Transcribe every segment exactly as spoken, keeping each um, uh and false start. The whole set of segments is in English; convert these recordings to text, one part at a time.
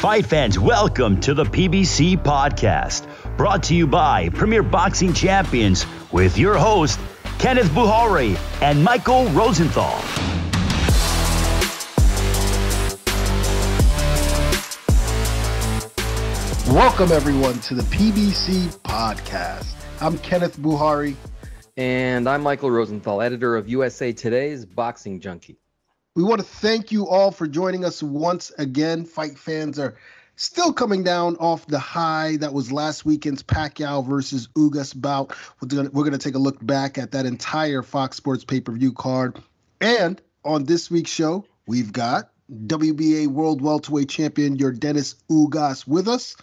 Fight fans, welcome to the P B C Podcast, brought to you by Premier Boxing Champions, with your host, Kenneth Bouhairie and Michael Rosenthal. Welcome, everyone, to the P B C Podcast. I'm Kenneth Bouhairie. And I'm Michael Rosenthal, editor of U S A Today's Boxing Junkie. We want to thank you all for joining us once again. Fight fans are still coming down off the high that was last weekend's Pacquiao versus Ugas bout. We're going to take a look back at that entire Fox Sports pay-per-view card. And on this week's show, we've got W B A World Welterweight Champion Yordenis Ugas with us,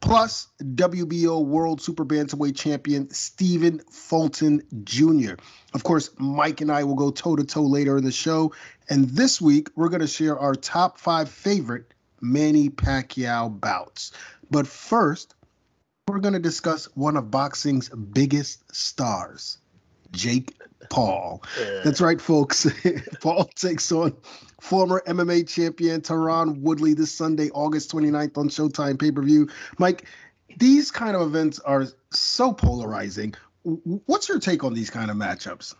plus W B O World Super Bantamweight Champion Stephen Fulton Junior Of course, Mike and I will go toe-to-toe later in the show. And this week, we're going to share our top five favorite Manny Pacquiao bouts. But first, we're going to discuss one of boxing's biggest stars, Jake Paul. Yeah. That's right, folks. Paul takes on former M M A champion Tyron Woodley this Sunday, August twenty-ninth on Showtime pay-per-view. Mike, these kind of events are so polarizing. What's your take on these kind of matchups?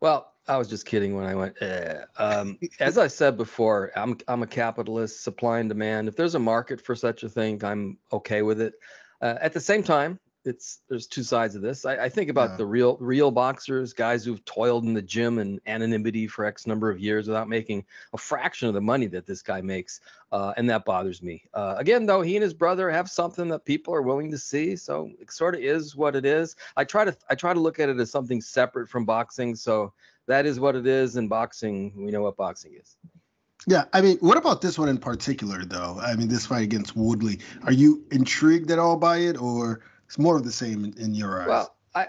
Well, I was just kidding when I went, eh. um, as I said before, I'm, I'm a capitalist, supply and demand. If there's a market for such a thing, I'm okay with it. Uh, at the same time, It's there's two sides of this. I, I think about yeah. the real real boxers, guys who've toiled in the gym in anonymity for X number of years without making a fraction of the money that this guy makes, uh, and that bothers me. Uh, again, though, he and his brother have something that people are willing to see, so it sort of is what it is. I try to I try to look at it as something separate from boxing. So that is what it is, and boxing, we know what boxing is. Yeah, I mean, what about this one in particular, though? I mean, this fight against Woodley. Are you intrigued at all by it, or? It's more of the same in, in your eyes. Well, I,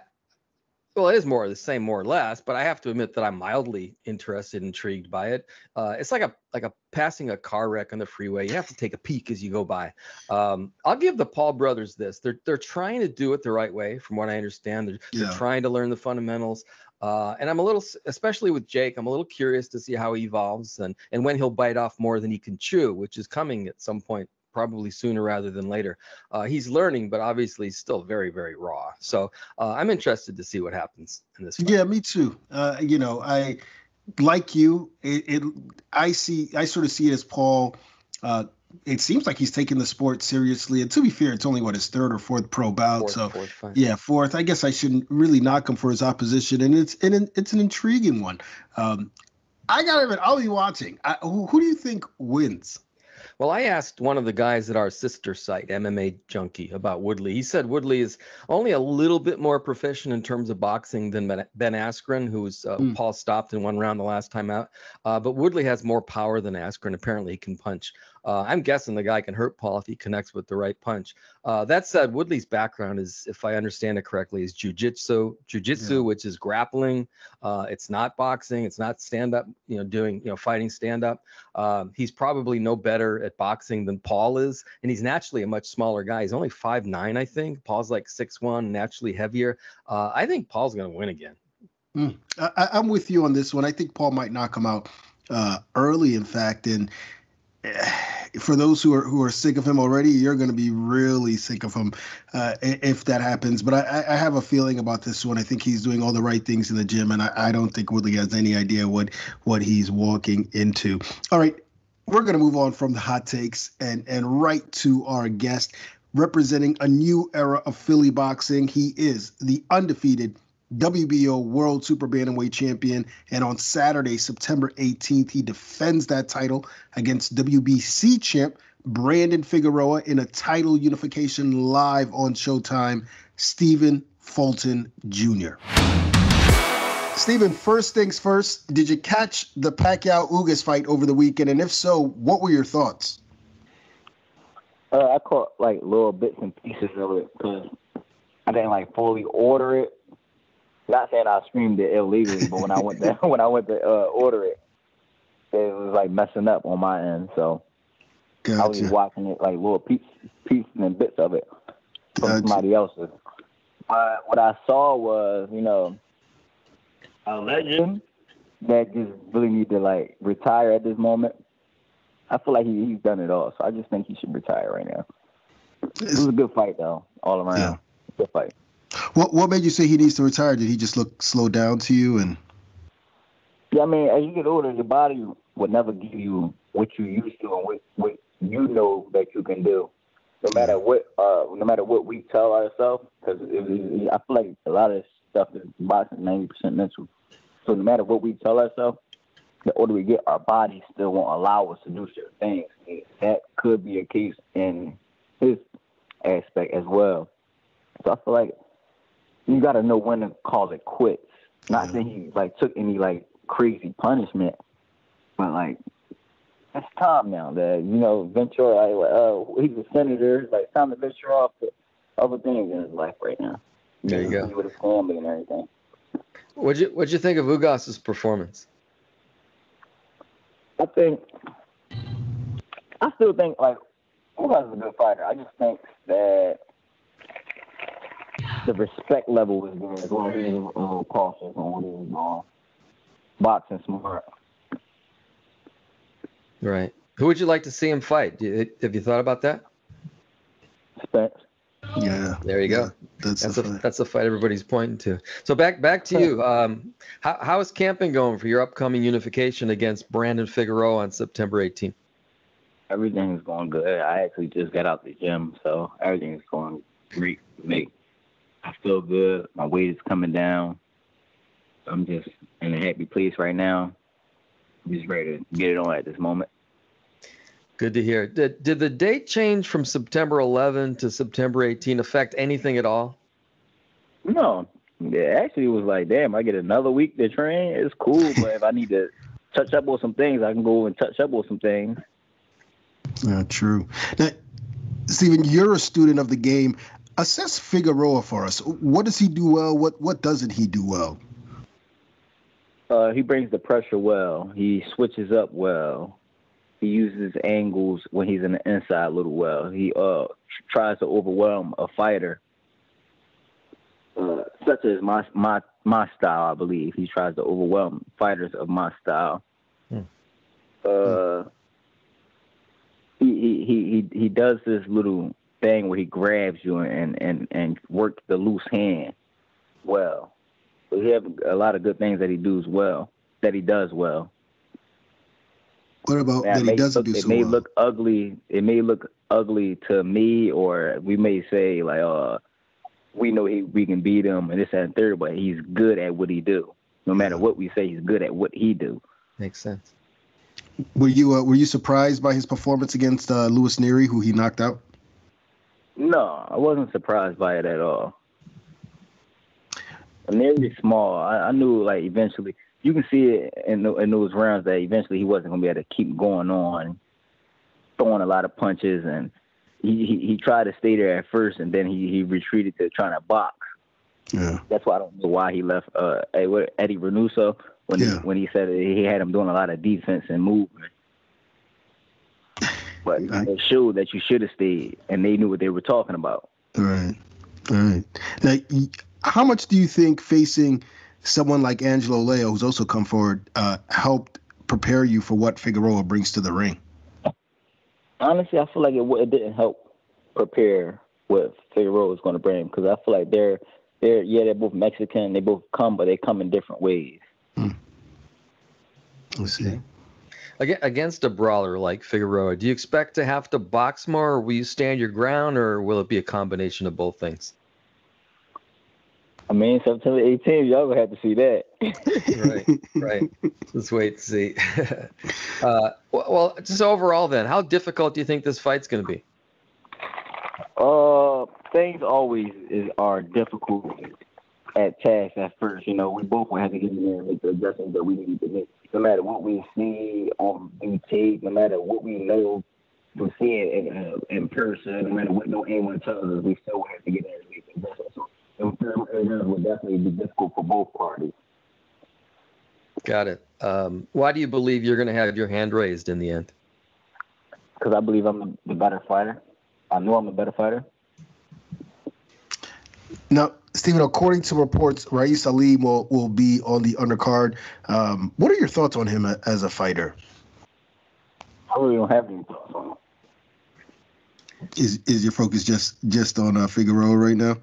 well, it is more of the same, more or less. But I have to admit that I'm mildly interested, intrigued by it. Uh, it's like a like a passing a car wreck on the freeway. You have to take a peek as you go by. Um, I'll give the Paul brothers this. They're they're trying to do it the right way, from what I understand. They're, yeah. they're trying to learn the fundamentals. Uh, and I'm a little, especially with Jake, I'm a little curious to see how he evolves and and when he'll bite off more than he can chew, which is coming at some point. Probably sooner rather than later. Uh, he's learning, but obviously he's still very, very raw. So uh, I'm interested to see what happens in this fight. Yeah, me too. Uh, you know, I like you. It, it I see. I sort of see it as Paul. Uh, it seems like he's taking the sport seriously. And to be fair, it's only what his third or fourth pro bout. Fourth, so fourth, yeah, fourth. I guess I shouldn't really knock him for his opposition. And it's and it's an intriguing one. Um, I gotta admit, I'll be watching. I, who, who do you think wins? Well, I asked one of the guys at our sister site, M M A Junkie, about Woodley. He said Woodley is only a little bit more proficient in terms of boxing than Ben Askren, who was, uh, mm. Paul stopped in one round the last time out. Uh, but Woodley has more power than Askren. Apparently, he can punch. Uh, I'm guessing the guy can hurt Paul if he connects with the right punch. Uh, that said, Woodley's background is, if I understand it correctly, is jiu-jitsu, jiu-jitsu, yeah. which is grappling. Uh, it's not boxing. It's not stand-up, you know, doing, you know, fighting stand-up. Um, he's probably no better at boxing than Paul is, and he's naturally a much smaller guy. He's only five nine, I think. Paul's like six one, naturally heavier. Uh, I think Paul's going to win again. Mm. I, I'm with you on this one. I think Paul might knock him out uh, early, in fact, and for those who are who are sick of him already, you're going to be really sick of him uh, if that happens. But I, I have a feeling about this one. I think he's doing all the right things in the gym, and I, I don't think Woodley has any idea what what he's walking into. All right, we're going to move on from the hot takes and and right to our guest, representing a new era of Philly boxing. He is the undefeated W B O World Super Bantamweight Champion, and on Saturday, September eighteenth, he defends that title against W B C champ Brandon Figueroa in a title unification live on Showtime, Stephen Fulton Junior Stephen, first things first, did you catch the Pacquiao-Ugas fight over the weekend, and if so, what were your thoughts? Uh, I caught, like, little bits and pieces of it, because I didn't, like, fully order it. Not saying I screamed it illegally, but when I went to when I went to uh, order it, it was like messing up on my end. So gotcha. I was just watching it like little pieces, pieces and bits of it from gotcha. somebody else's. But what I saw was, you know, a legend that just really need to like retire at this moment. I feel like he, he's done it all. So I just think he should retire right now. It was a good fight, though, all around. Yeah. Good fight. What What made you say he needs to retire? Did he just look slow down to you? And yeah, I mean, as you get older, your body will never give you what you used to and what, what you know that you can do. No matter what, uh, no matter what we tell ourselves, because I feel like a lot of stuff is boxing ninety percent mental. So no matter what we tell ourselves, the older we get, our body still won't allow us to do certain things. And that could be a case in his aspect as well. So I feel like you got to know when to call it quits. Not that he like took any like crazy punishment, but like it's time now that, you know, venture. Like, uh, he's a senator. It's like time to venture off to other things in his life right now. There you, you know, go. With his family and everything. What'd you What'd you think of Ugas's performance? I think I still think like Ugas is a good fighter. I just think that the respect level was there as well. He was a little cautious on what he was on. Boxing smart. Right. Who would you like to see him fight? Do you, have you thought about that? Spence. Yeah. There you go. Yeah, that's that's a, fight. That's the fight everybody's pointing to. So back back to you. Um, how how is camping going for your upcoming unification against Brandon Figueroa on September eighteenth? Everything's going good. I actually just got out the gym, so everything's going great for me. I feel good. My weight is coming down. I'm just in a happy place right now. I'm just ready to get it on at this moment. Good to hear. Did, did the date change from September eleventh to September eighteenth affect anything at all? No. Yeah, actually, it was like, damn, I get another week to train. It's cool, but if I need to touch up on some things, I can go and touch up on some things. Yeah, true. Now, Stephen, you're a student of the game. Assess Figueroa for us. What does he do well? What what doesn't he do well? Uh, he brings the pressure well. He switches up well. He uses angles when he's in the inside a little well. He uh, tries to overwhelm a fighter, uh, such as my my my style, I believe. He tries to overwhelm fighters of my style. Hmm. Uh, hmm. He, he, he, he does this little thing where he grabs you and, and, and works the loose hand well. So he has a lot of good things that he does well. That he does well. What about that he doesn't do so well? It may look ugly. It may look ugly to me, or we may say like, uh, we know he, we can beat him, and this that, and third. But he's good at what he do. No matter what we say, he's good at what he do. Makes sense. Were you uh, were you surprised by his performance against uh, Louis Neary, who he knocked out? No, I wasn't surprised by it at all. Neary's small. I, I knew like eventually you can see it in, the, in those rounds that eventually he wasn't going to be able to keep going on, throwing a lot of punches, and he, he, he tried to stay there at first, and then he, he retreated to trying to box. Yeah, that's why I don't know why he left uh, Eddie Renuso when yeah. he, when he said he had him doing a lot of defense and movement. But right. It showed that you should have stayed, and they knew what they were talking about. All right, all right. Now, how much do you think facing someone like Angelo Leo, who's also come forward, uh, helped prepare you for what Figueroa brings to the ring? Honestly, I feel like it, it didn't help prepare what Figueroa was going to bring, because I feel like they're, they're yeah, they're both Mexican, they both come, but they come in different ways. Hmm. Let's see. Against a brawler like Figueroa, do you expect to have to box more, or will you stand your ground, or will it be a combination of both things? I mean, September eighteenth, y'all gonna have to see that. Right, right. Let's wait and see. uh, well, just overall then, how difficult do you think this fight's gonna be? Uh, things always is, are difficult at task at first. You know, we both will have to get in there and make the adjustments that we need to make. No matter what we see on tape, no matter what we know from seeing in, uh, in person, no matter what no anyone tells us, we still have to get in there and make the adjustments. So, and it would definitely be difficult for both parties. Got it. Um, why do you believe you're going to have your hand raised in the end? Because I believe I'm the better fighter. I know I'm the better fighter. Now, Stephen, according to reports, Rais Ali will, will be on the undercard. Um, what are your thoughts on him as a fighter? I really don't have any thoughts on it. Is is your focus just just on uh, Figueroa right now?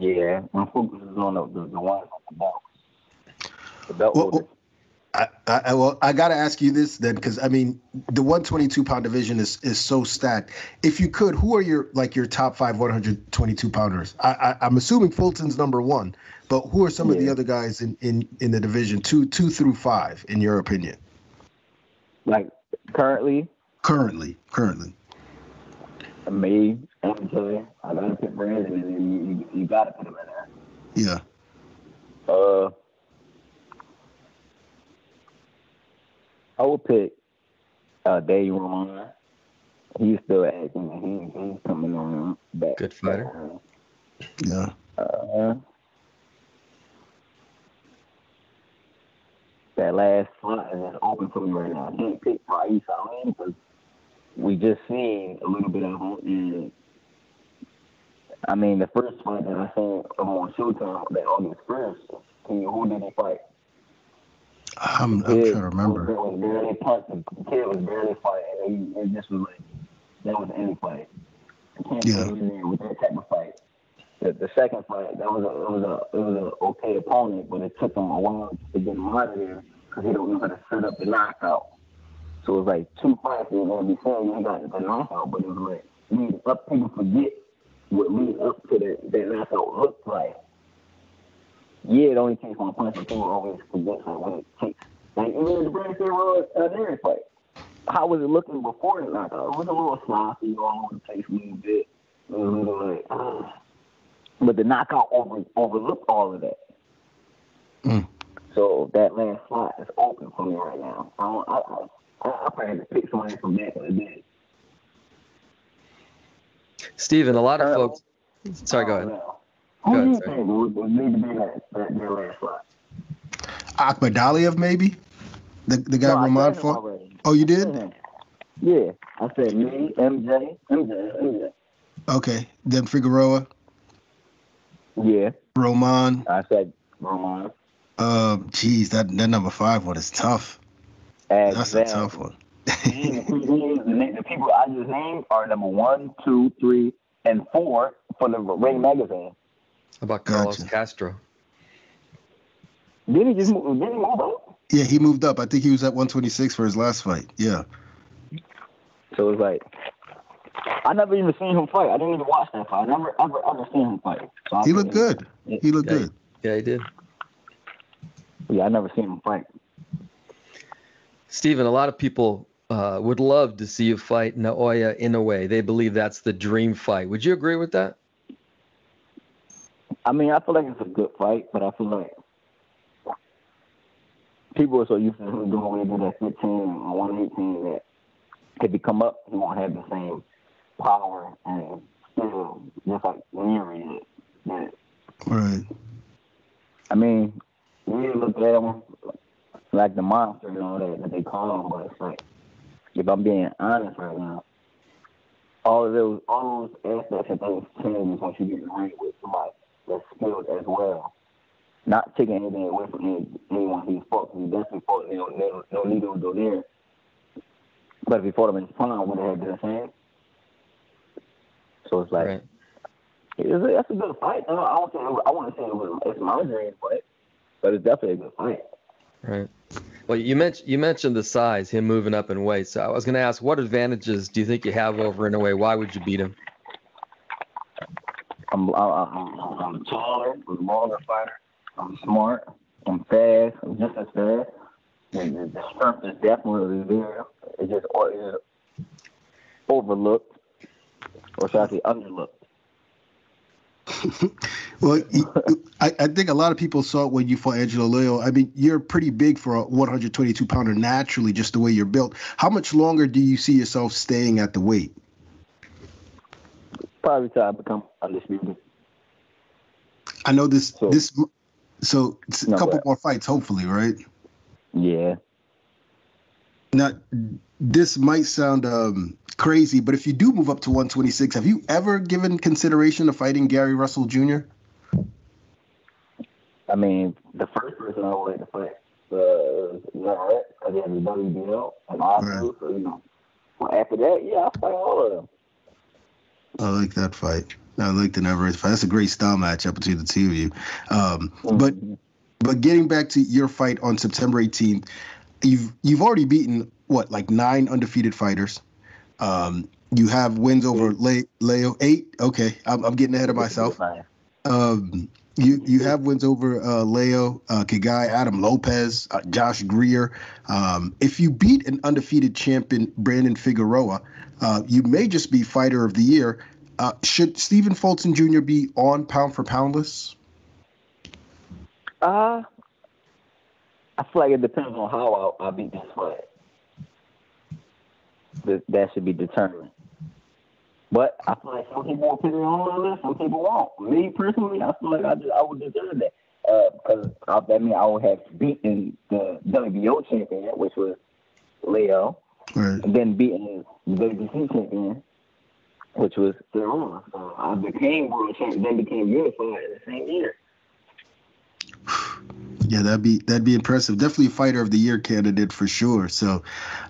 Yeah, my focus is on the the, the one on the box. The belt well, well, I, I well, I gotta ask you this then, because I mean, the one twenty-two pound division is is so stacked. If you could, who are your like your top five one twenty-two pounders? I, I I'm assuming Fulton's number one, but who are some yeah. of the other guys in, in in the division two two through five in your opinion? Like currently. Currently, currently. Me, M J, I gotta put Brandon in there. You, you, you gotta put him in there. Yeah. Uh, I would pick uh, Dave Roman. He's still acting. He, he's coming on back. Good fighter. Yeah. Uh, that last slot is open for me right now. I can't pick Faiz Alim because we just seen a little bit of him, and I mean, the first fight that I seen him on Showtime, that August first, who did he fight? I'm, I'm trying to remember. It was barely punched, the kid was barely fighting, and this was like, that was the end fight. I can't yeah. believe it with that type of fight. The, the second fight, that was a, it was a, it was an okay opponent, but it took him a while to get him out of there, because he don't know how to set up the knockout. So it was like two fights that were going to be saying you got the knockout, but it was like, lead up, people forget what lead up to that, that knockout looked like. Yeah, it only takes one punch, but people always forget like, what it takes. Like, even the Brandon Figueroa Algeria fight, how was it looking before the knockout? It was a little sloppy, all over the place a little bit. It was a little like, ugh. But the knockout over, overlooked all of that. Mm. So that last slot is open for me right now. I don't, I, I, I probably have to pick somebody from back in the day. Steven, a lot of uh, folks. Sorry, go ahead. Who go do ahead, you think would need to be that, that, that last slot? Akhmadaliev, maybe? The the guy no, Roman fought? Oh, you did? Yeah. I said me, M J, M J, M J. Okay. Then Figueroa? Yeah. Roman? I said Roman. Uh, geez, that, that number five one is tough. As That's them. a tough one. The people I just named are number one, two, three, and four for the Ring Magazine. How about Carlos gotcha. Castro? Did he just move, did he move up? Yeah, he moved up. I think he was at one twenty-six for his last fight. Yeah. So it's like, I never even seen him fight. I didn't even watch that fight. I never ever ever seen him fight. So he looked good. It, he looked yeah, good. Yeah, he did. Yeah, I never seen him fight. Steven, a lot of people uh, would love to see you fight Naoya Inoue. They believe that's the dream fight. Would you agree with that? I mean, I feel like it's a good fight, but I feel like people are so used to him doing what he did at fifteen and one eighteen that if he come up, he won't have the same power and skill, just like Neary did. Right. I mean, we look at him like the monster and all that that they call him, but it's like, if I'm being honest right now, all of those all those aspects and things changes once you get in the ring with somebody that's skilled as well. Not taking anything away from any, anyone he's fought. He definitely fought you know, no needle go there. But if he fought him in front, I would have had the same. So it's like right. it's, that's a good fight. I don't think I want to say it was, it's my dream fight, but it's definitely a good fight. Right. Well, you mentioned you mentioned the size, him moving up in weight. So I was going to ask, what advantages do you think you have over Inoue? Why would you beat him? I'm I'm, I'm taller, I'm a longer fighter. I'm smart. I'm fast. I'm just as fast. And the strength is definitely there. It's just it's overlooked, or should I say underlooked? Well, I, I think a lot of people saw it when you fought Angelo Leo. I mean, you're pretty big for a one twenty-two pounder naturally, just the way you're built. How much longer do you see yourself staying at the weight? Probably till I become undisputed. I know this. So, this, so it's no, a couple more fights, hopefully, right? Yeah. Now, this might sound um, crazy, but if you do move up to one twenty-six, have you ever given consideration to fighting Gary Russell Junior? I mean, the first person I would like to fight the Lorette, I did the W B O, and all those. So, you know, well, after that, yeah, I fight all of them. I like that fight. I like the Neverest fight. That's a great style matchup between the two of you. Um, mm-hmm. But but getting back to your fight on September eighteenth, you've you've already beaten what like nine undefeated fighters. Um, you have wins over Le- Leo eight. Okay, I'm, I'm getting ahead of myself. Um, you you have wins over uh, Leo, uh, Kigai, Adam Lopez, uh, Josh Greer. Um, if you beat an undefeated champion, Brandon Figueroa, uh, you may just be fighter of the year. Uh, should Stephen Fulton Junior be on pound for pound lists? Uh, I feel like it depends on how I, I beat this fight. That, that should be determined. But I feel like some people will put it on this, some people won't. Me personally, I feel like I, just, I would deserve that. Uh, because I, that means I would have beaten the W B O champion, which was Leo, right, and then beaten the W B C champion, which was Thurman. So I became world champion, then became unified in the same year. Yeah, that'd be that'd be impressive. Definitely a fighter of the year candidate for sure. So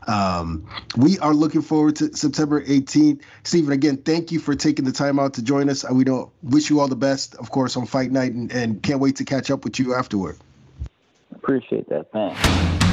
um, we are looking forward to September eighteenth. Stephen, again, thank you for taking the time out to join us. We don't wish you all the best, of course, on fight night, and, and can't wait to catch up with you afterward. Appreciate that. Thanks.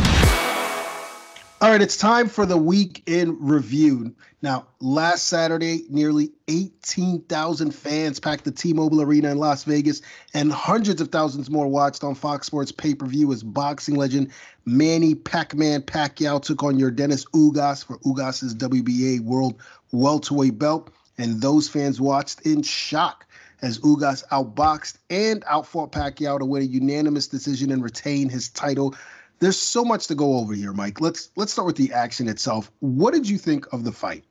All right, it's time for the week in review. Now, last Saturday, nearly eighteen thousand fans packed the T-Mobile Arena in Las Vegas, and hundreds of thousands more watched on Fox Sports pay-per-view as boxing legend Manny Pac-Man Pacquiao took on Yordenis Ugas for Ugas' W B A World Welterweight belt, and those fans watched in shock as Ugas outboxed and outfought Pacquiao to win a unanimous decision and retain his title. There's so much to go over here, Mike. Let's let's start with the action itself. What did you think of the fight?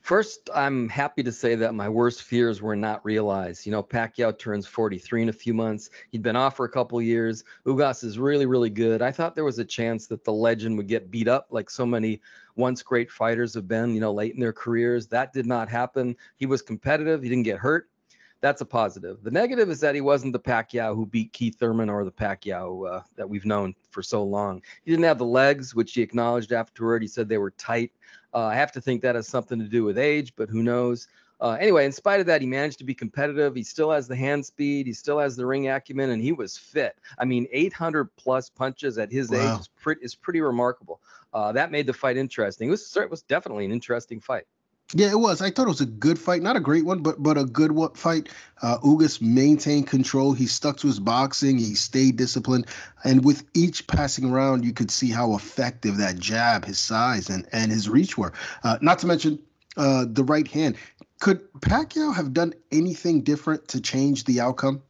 First, I'm happy to say that my worst fears were not realized. You know, Pacquiao turns forty-three in a few months. He'd been off for a couple years. Ugas is really, really good. I thought there was a chance that the legend would get beat up like so many once great fighters have been, you know, late in their careers. That did not happen. He was competitive. He didn't get hurt. That's a positive. The negative is that he wasn't the Pacquiao who beat Keith Thurman or the Pacquiao uh, that we've known for so long. He didn't have the legs, which he acknowledged afterward. He said they were tight. Uh, I have to think that has something to do with age, but who knows? Uh, anyway, in spite of that, he managed to be competitive. He still has the hand speed. He still has the ring acumen, and he was fit. I mean, eight hundred plus punches at his wow. age is, pre- is pretty remarkable. Uh, that made the fight interesting. It was, it was definitely an interesting fight. Yeah, it was. I thought it was a good fight. Not a great one, but but a good one fight. Uh, Ugas maintained control. He stuck to his boxing. He stayed disciplined. And with each passing round, you could see how effective that jab, his size, and, and his reach were. Uh, not to mention uh, the right hand. Could Pacquiao have done anything different to change the outcome?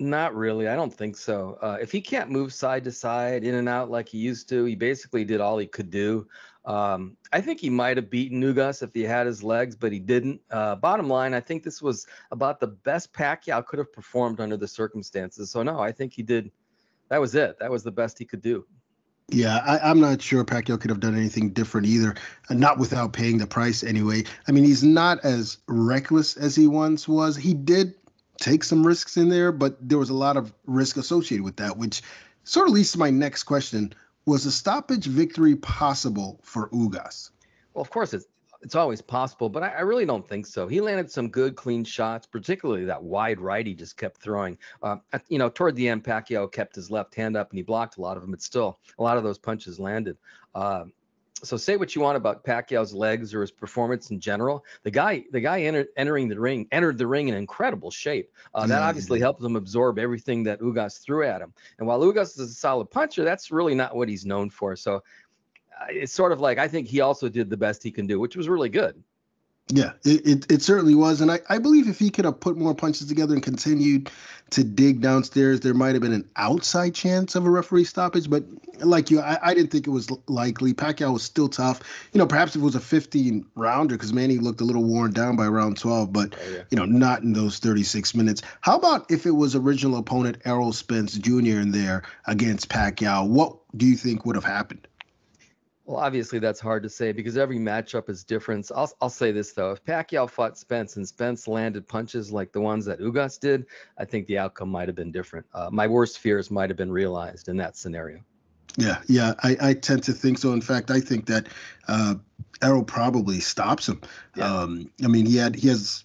Not really. I don't think so. Uh, if he can't move side to side, in and out like he used to, he basically did all he could do. Um, I think he might have beaten Ugas if he had his legs, but he didn't. Uh, bottom line, I think this was about the best Pacquiao could have performed under the circumstances. So, no, I think he did. That was it. That was the best he could do. Yeah, I, I'm not sure Pacquiao could have done anything different either, not without paying the price anyway. I mean, he's not as reckless as he once was. He did take some risks in there, but there was a lot of risk associated with that, which sort of leads to my next question. Was a stoppage victory possible for Ugas? Well, of course, it's, it's always possible, but I, I really don't think so. He landed some good, clean shots, particularly that wide right he just kept throwing. Uh, you know, toward the end, Pacquiao kept his left hand up, and he blocked a lot of them, but still, a lot of those punches landed. Uh, so say what you want about Pacquiao's legs or his performance in general. The guy the guy entered, entering the ring, entered the ring in incredible shape. Uh, that mm-hmm. obviously helped him absorb everything that Ugas threw at him. And while Ugas is a solid puncher, that's really not what he's known for. So uh, it's sort of like I think he also did the best he can do, which was really good. Yeah, it, it, it certainly was. And I, I believe if he could have put more punches together and continued to dig downstairs, there might have been an outside chance of a referee stoppage. But like you, I, I didn't think it was likely. Pacquiao was still tough. You know, perhaps if it was a fifteen-rounder, because Manny looked a little worn down by round twelve, but, oh, yeah. you know, not in those thirty-six minutes. How about if it was original opponent Errol Spence Junior in there against Pacquiao? What do you think would have happened? Well, obviously that's hard to say because every matchup is different. I'll, I'll say this, though. If Pacquiao fought Spence and Spence landed punches like the ones that Ugas did, I think the outcome might have been different. Uh, my worst fears might have been realized in that scenario. Yeah, yeah, I, I tend to think so. In fact, I think that uh, Errol probably stops him. Yeah. Um, I mean, he had he has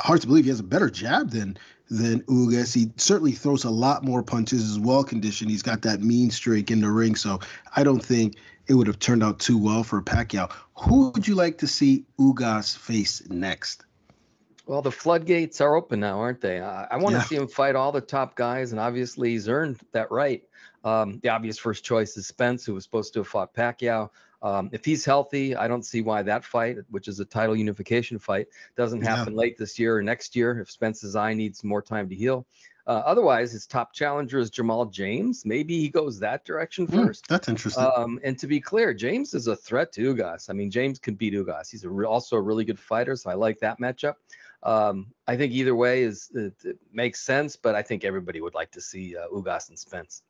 hard to believe he has a better jab than than Ugas. He certainly throws a lot more punches. He's well conditioned. He's got that mean streak in the ring. So I don't think it would have turned out too well for Pacquiao. Who would you like to see Ugas face next? Well, the floodgates are open now, aren't they? I, I want to yeah. see him fight all the top guys, and obviously he's earned that right. Um, the obvious first choice is Spence, who was supposed to have fought Pacquiao. Um, if he's healthy, I don't see why that fight, which is a title unification fight, doesn't happen yeah. late this year or next year if Spence's eye needs more time to heal. Uh, otherwise, his top challenger is Jamal James. Maybe he goes that direction first. Mm, that's interesting. Um, and to be clear, James is a threat to Ugas. I mean, James could beat Ugas. He's a re- also a really good fighter, so I like that matchup. Um, I think either way is it, it makes sense, but I think everybody would like to see uh, Ugas and Spence.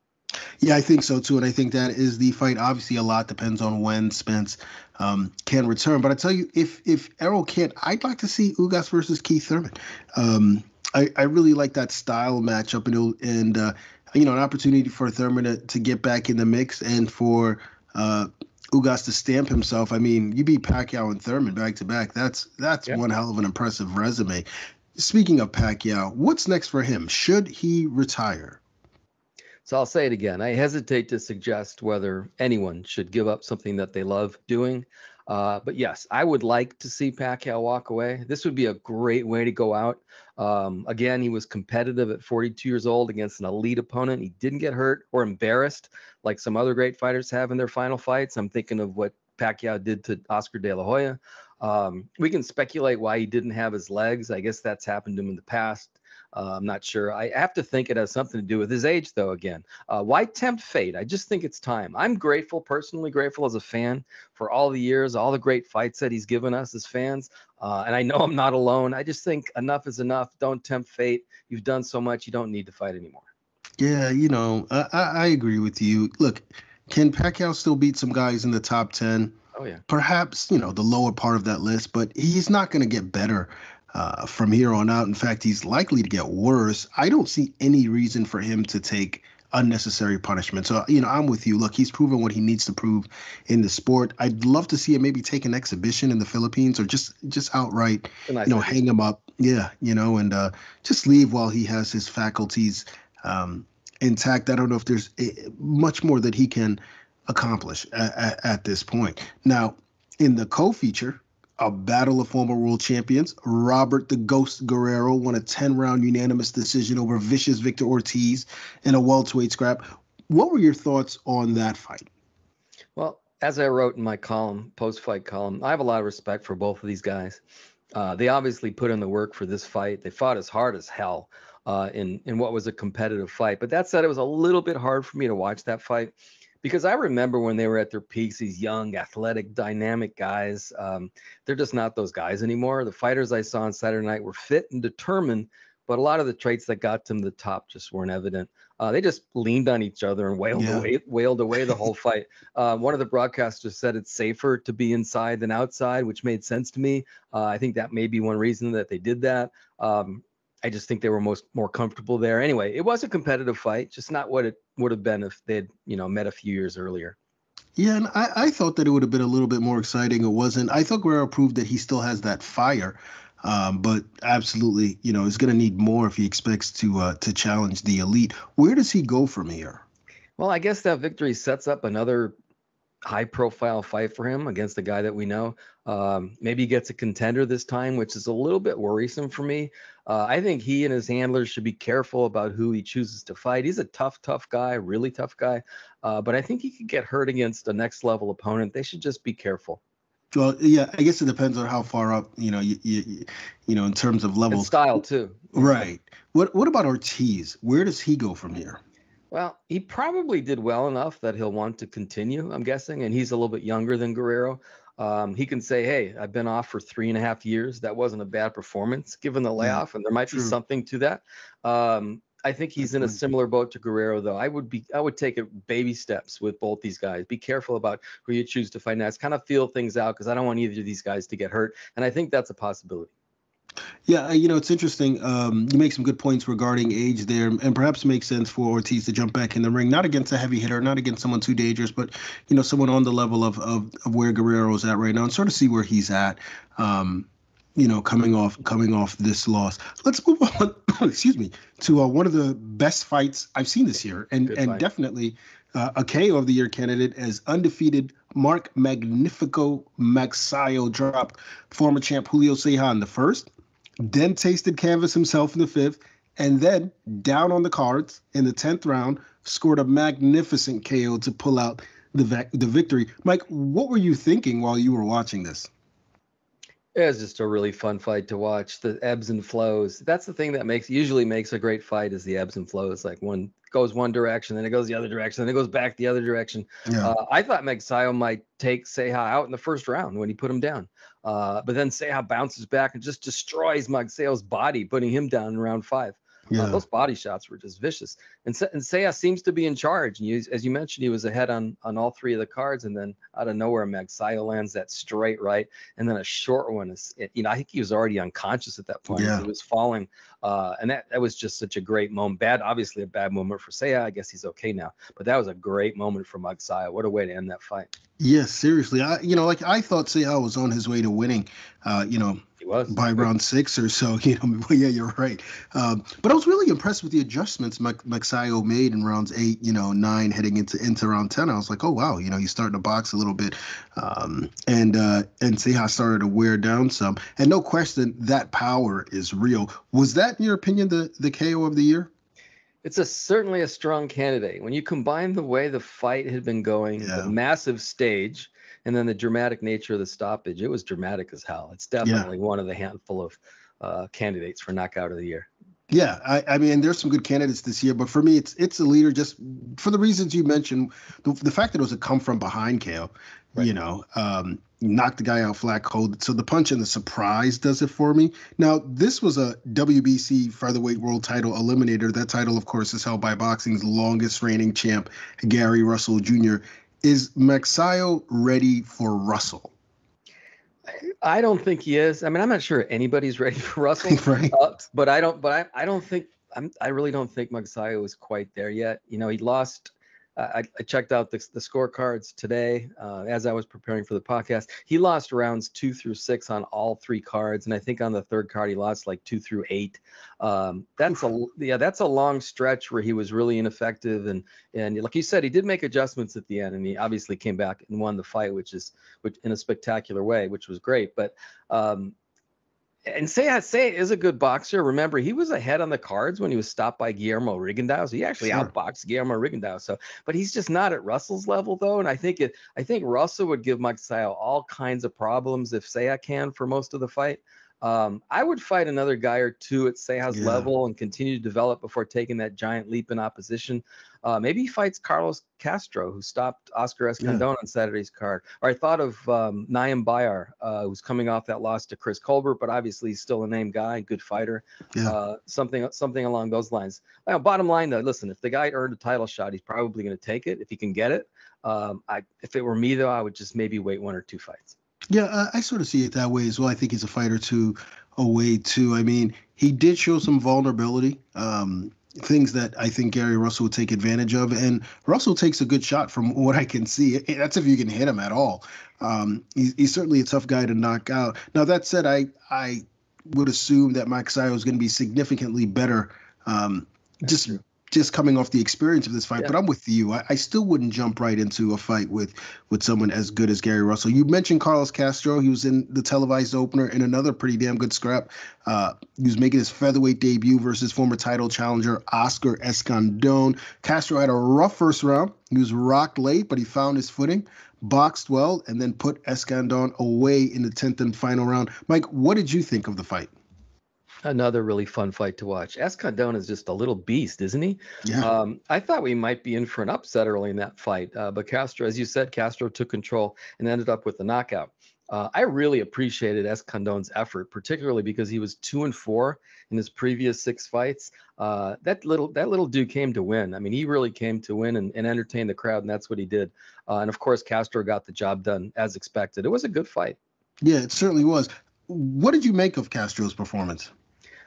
Yeah, I think so, too. And I think that is the fight. Obviously, a lot depends on when Spence um, can return. But I tell you, if if Errol can't, I'd like to see Ugas versus Keith Thurman. Um, I, I really like that style matchup and, and uh, you know, an opportunity for Thurman to, to get back in the mix and for uh, Ugas to stamp himself. I mean, you beat Pacquiao and Thurman back-to-back. That's, that's yeah. one hell of an impressive resume. Speaking of Pacquiao, what's next for him? Should he retire? So I'll say it again. I hesitate to suggest whether anyone should give up something that they love doing. Uh, but yes, I would like to see Pacquiao walk away. This would be a great way to go out. Um, again, he was competitive at forty-two years old against an elite opponent. He didn't get hurt or embarrassed like some other great fighters have in their final fights. I'm thinking of what Pacquiao did to Oscar De La Hoya. Um, we can speculate why he didn't have his legs. I guess that's happened to him in the past. Uh, I'm not sure. I have to think it has something to do with his age, though, again. Uh, why tempt fate? I just think it's time. I'm grateful, personally grateful as a fan for all the years, all the great fights that he's given us as fans. Uh, and I know I'm not alone. I just think enough is enough. Don't tempt fate. You've done so much. You don't need to fight anymore. Yeah, you know, I, I agree with you. Look, can Pacquiao still beat some guys in the top ten? Oh, yeah. Perhaps, you know, the lower part of that list, but he's not going to get better Uh, from here on out. In fact, he's likely to get worse. I don't see any reason for him to take unnecessary punishment. So, you know, I'm with you. Look, he's proven what he needs to prove in the sport. I'd love to see him maybe take an exhibition in the Philippines or just just outright, nice you know, idea. hang him up. Yeah, you know, and uh, just leave while he has his faculties um, intact. I don't know if there's a, much more that he can accomplish a, a, at this point. Now, in the co-feature, a battle of former world champions. Robert the Ghost Guerrero won a ten-round unanimous decision over vicious Victor Ortiz in a welterweight scrap. What were your thoughts on that fight? Well, as I wrote in my column, post-fight column, I have a lot of respect for both of these guys. Uh, they obviously put in the work for this fight. They fought as hard as hell uh, in, in what was a competitive fight. But that said, it was a little bit hard for me to watch that fight. Because I remember when they were at their peaks, these young, athletic, dynamic guys, um, they're just not those guys anymore. The fighters I saw on Saturday night were fit and determined, but a lot of the traits that got them to the top just weren't evident. Uh, they just leaned on each other and wailed, yeah. away, wailed away the whole fight. Uh, one of the broadcasters said it's safer to be inside than outside, which made sense to me. Uh, I think that may be one reason that they did that. Um, I just think they were most more comfortable there. Anyway, it was a competitive fight, just not what it would have been if they'd, you know, met a few years earlier. Yeah, and I, I thought that it would have been a little bit more exciting. It wasn't. I thought Guerrero proved that he still has that fire, um, but absolutely, you know, he's going to need more if he expects to uh, to challenge the elite. Where does he go from here? Well, I guess that victory sets up another high-profile fight for him against the guy that we know. Um, maybe he gets a contender this time, which is a little bit worrisome for me. Uh, I think he and his handlers should be careful about who he chooses to fight. He's a tough, tough guy, really tough guy. Uh, but I think he could get hurt against a next-level opponent. They should just be careful. Well, yeah, I guess it depends on how far up, you know, you you, you know, in terms of levels. And style, too. Right. What What about Ortiz? Where does he go from here? Well, he probably did well enough that he'll want to continue, I'm guessing, and he's a little bit younger than Guerrero. Um, he can say, hey, I've been off for three and a half years. That wasn't a bad performance given the layoff, and there might be something to that. Um, I think he's in a similar boat to Guerrero, though. I would be, I would take it baby steps with both these guys. Be careful about who you choose to fight next. Kind of feel things out, because I don't want either of these guys to get hurt. And I think that's a possibility. Yeah, you know, it's interesting. Um, you make some good points regarding age there, and perhaps it makes sense for Ortiz to jump back in the ring, not against a heavy hitter, not against someone too dangerous, but, you know, someone on the level of of, of where Guerrero's at right now, and sort of see where he's at, um, you know, coming off coming off this loss. Let's move on, excuse me, to uh, one of the best fights I've seen this year, and, and definitely uh, a K O of the year candidate, as undefeated Mark Magnifico Magsayo dropped former champ Julio Ceja in the first, then tasted canvas himself in the fifth, and then down on the cards in the tenth round, scored a magnificent K O to pull out the vac- the victory. Mike, what were you thinking while you were watching this? It was just a really fun fight to watch. The ebbs and flows. That's the thing that makes usually makes a great fight, is the ebbs and flows. Like one goes one direction, then it goes the other direction, then it goes back the other direction. Yeah. Uh, I thought Magsayo might take Ceja out in the first round when he put him down. Uh, but then Ceja bounces back and just destroys Magsayo's body, putting him down in round five. Yeah. Uh, those body shots were just vicious. And, Se- and Ceja seems to be in charge. And you, as you mentioned, he was ahead on, on all three of the cards. And then out of nowhere, Magsayo lands that straight right. And then a short one. Is, you know, I think he was already unconscious at that point. Yeah. He was falling. Uh, and that, that was just such a great moment. Bad, obviously a bad moment for Ceja. I guess he's okay now. But that was a great moment for Magsayo. What a way to end that fight. Yes, yeah, seriously. I, you know, like I thought Ceja was on his way to winning, uh, you know, was. By round six or so, you know. Well, yeah, you're right. Um, but I was really impressed with the adjustments Magsayo made in rounds eight, you know, nine, heading into into round ten. I was like, oh wow, you know, he's starting to box a little bit, um, and uh, and Ceja started to wear down some. And no question, that power is real. Was that, in your opinion, the the K O of the year? It's a certainly a strong candidate. When you combine the way the fight had been going, yeah. the massive stage, and then the dramatic nature of the stoppage, it was dramatic as hell. It's definitely yeah. one of the handful of uh, candidates for knockout of the year. Yeah, I, I mean, there's some good candidates this year, but for me, it's it's a leader just for the reasons you mentioned. The, the fact that it was a come from behind K O, right. you know, um, knocked the guy out flat cold. So the punch and the surprise does it for me. Now, this was a W B C featherweight world title eliminator. That title, of course, is held by boxing's longest reigning champ, Gary Russell Junior Is Magsayo ready for Russell? I don't think he is. I mean, I'm not sure anybody's ready for Russell, right. uh, but I don't. But I, I don't think. I'm, I really don't think Magsayo is quite there yet. You know, he lost. Uh, I, I checked out the the scorecards today uh, as I was preparing for the podcast. He lost rounds two through six on all three cards, and I think on the third card he lost like two through eight. Um, that's a yeah, that's a long stretch where he was really ineffective, and and like you said, he did make adjustments at the end, and he obviously came back and won the fight, which is which in a spectacular way, which was great. But um, and Ceja Ceja is a good boxer. Remember, he was ahead on the cards when he was stopped by Guillermo Rigondeaux. He actually sure. outboxed Guillermo Rigondeaux. So, but he's just not at Russell's level, though. And I think it, I think Russell would give Magsayo all kinds of problems if Ceja can for most of the fight. Um, I would fight another guy or two at Ceja's yeah. level and continue to develop before taking that giant leap in opposition. Uh, maybe he fights Carlos Castro, who stopped Oscar Escandón yeah. on Saturday's card. Or I thought of um, Naeem Bayar, uh, who's coming off that loss to Chris Colbert, but obviously he's still a named guy, good fighter, yeah. uh, something something along those lines. Now, bottom line, though, listen, if the guy earned a title shot, he's probably going to take it if he can get it. Um, I, if it were me, though, I would just maybe wait one or two fights. Yeah, uh, I sort of see it that way as well. I think he's a fighter too, away too. I mean, he did show some vulnerability, um, things that I think Gary Russell would take advantage of. And Russell takes a good shot from what I can see. That's if you can hit him at all. Um, he's, he's certainly a tough guy to knock out. Now, that said, I I would assume that Magsayo is going to be significantly better um, just true. just coming off the experience of this fight, yeah. but I'm with you. I, I still wouldn't jump right into a fight with, with someone as good as Gary Russell. You mentioned Carlos Castro. He was in the televised opener in another pretty damn good scrap. Uh, he was making his featherweight debut versus former title challenger Oscar Escandón. Castro had a rough first round. He was rocked late, but he found his footing, boxed well, and then put Escandón away in the tenth and final round. Mike, what did you think of the fight? Another really fun fight to watch. Escandón is just a little beast, isn't he? Yeah. Um, I thought we might be in for an upset early in that fight, uh, but Castro, as you said, Castro took control and ended up with the knockout. Uh, I really appreciated Escandón's effort, particularly because he was two and four in his previous six fights. Uh, that little that little dude came to win. I mean, he really came to win and, and entertain the crowd, and that's what he did. Uh, and of course, Castro got the job done as expected. It was a good fight. Yeah, it certainly was. What did you make of Castro's performance?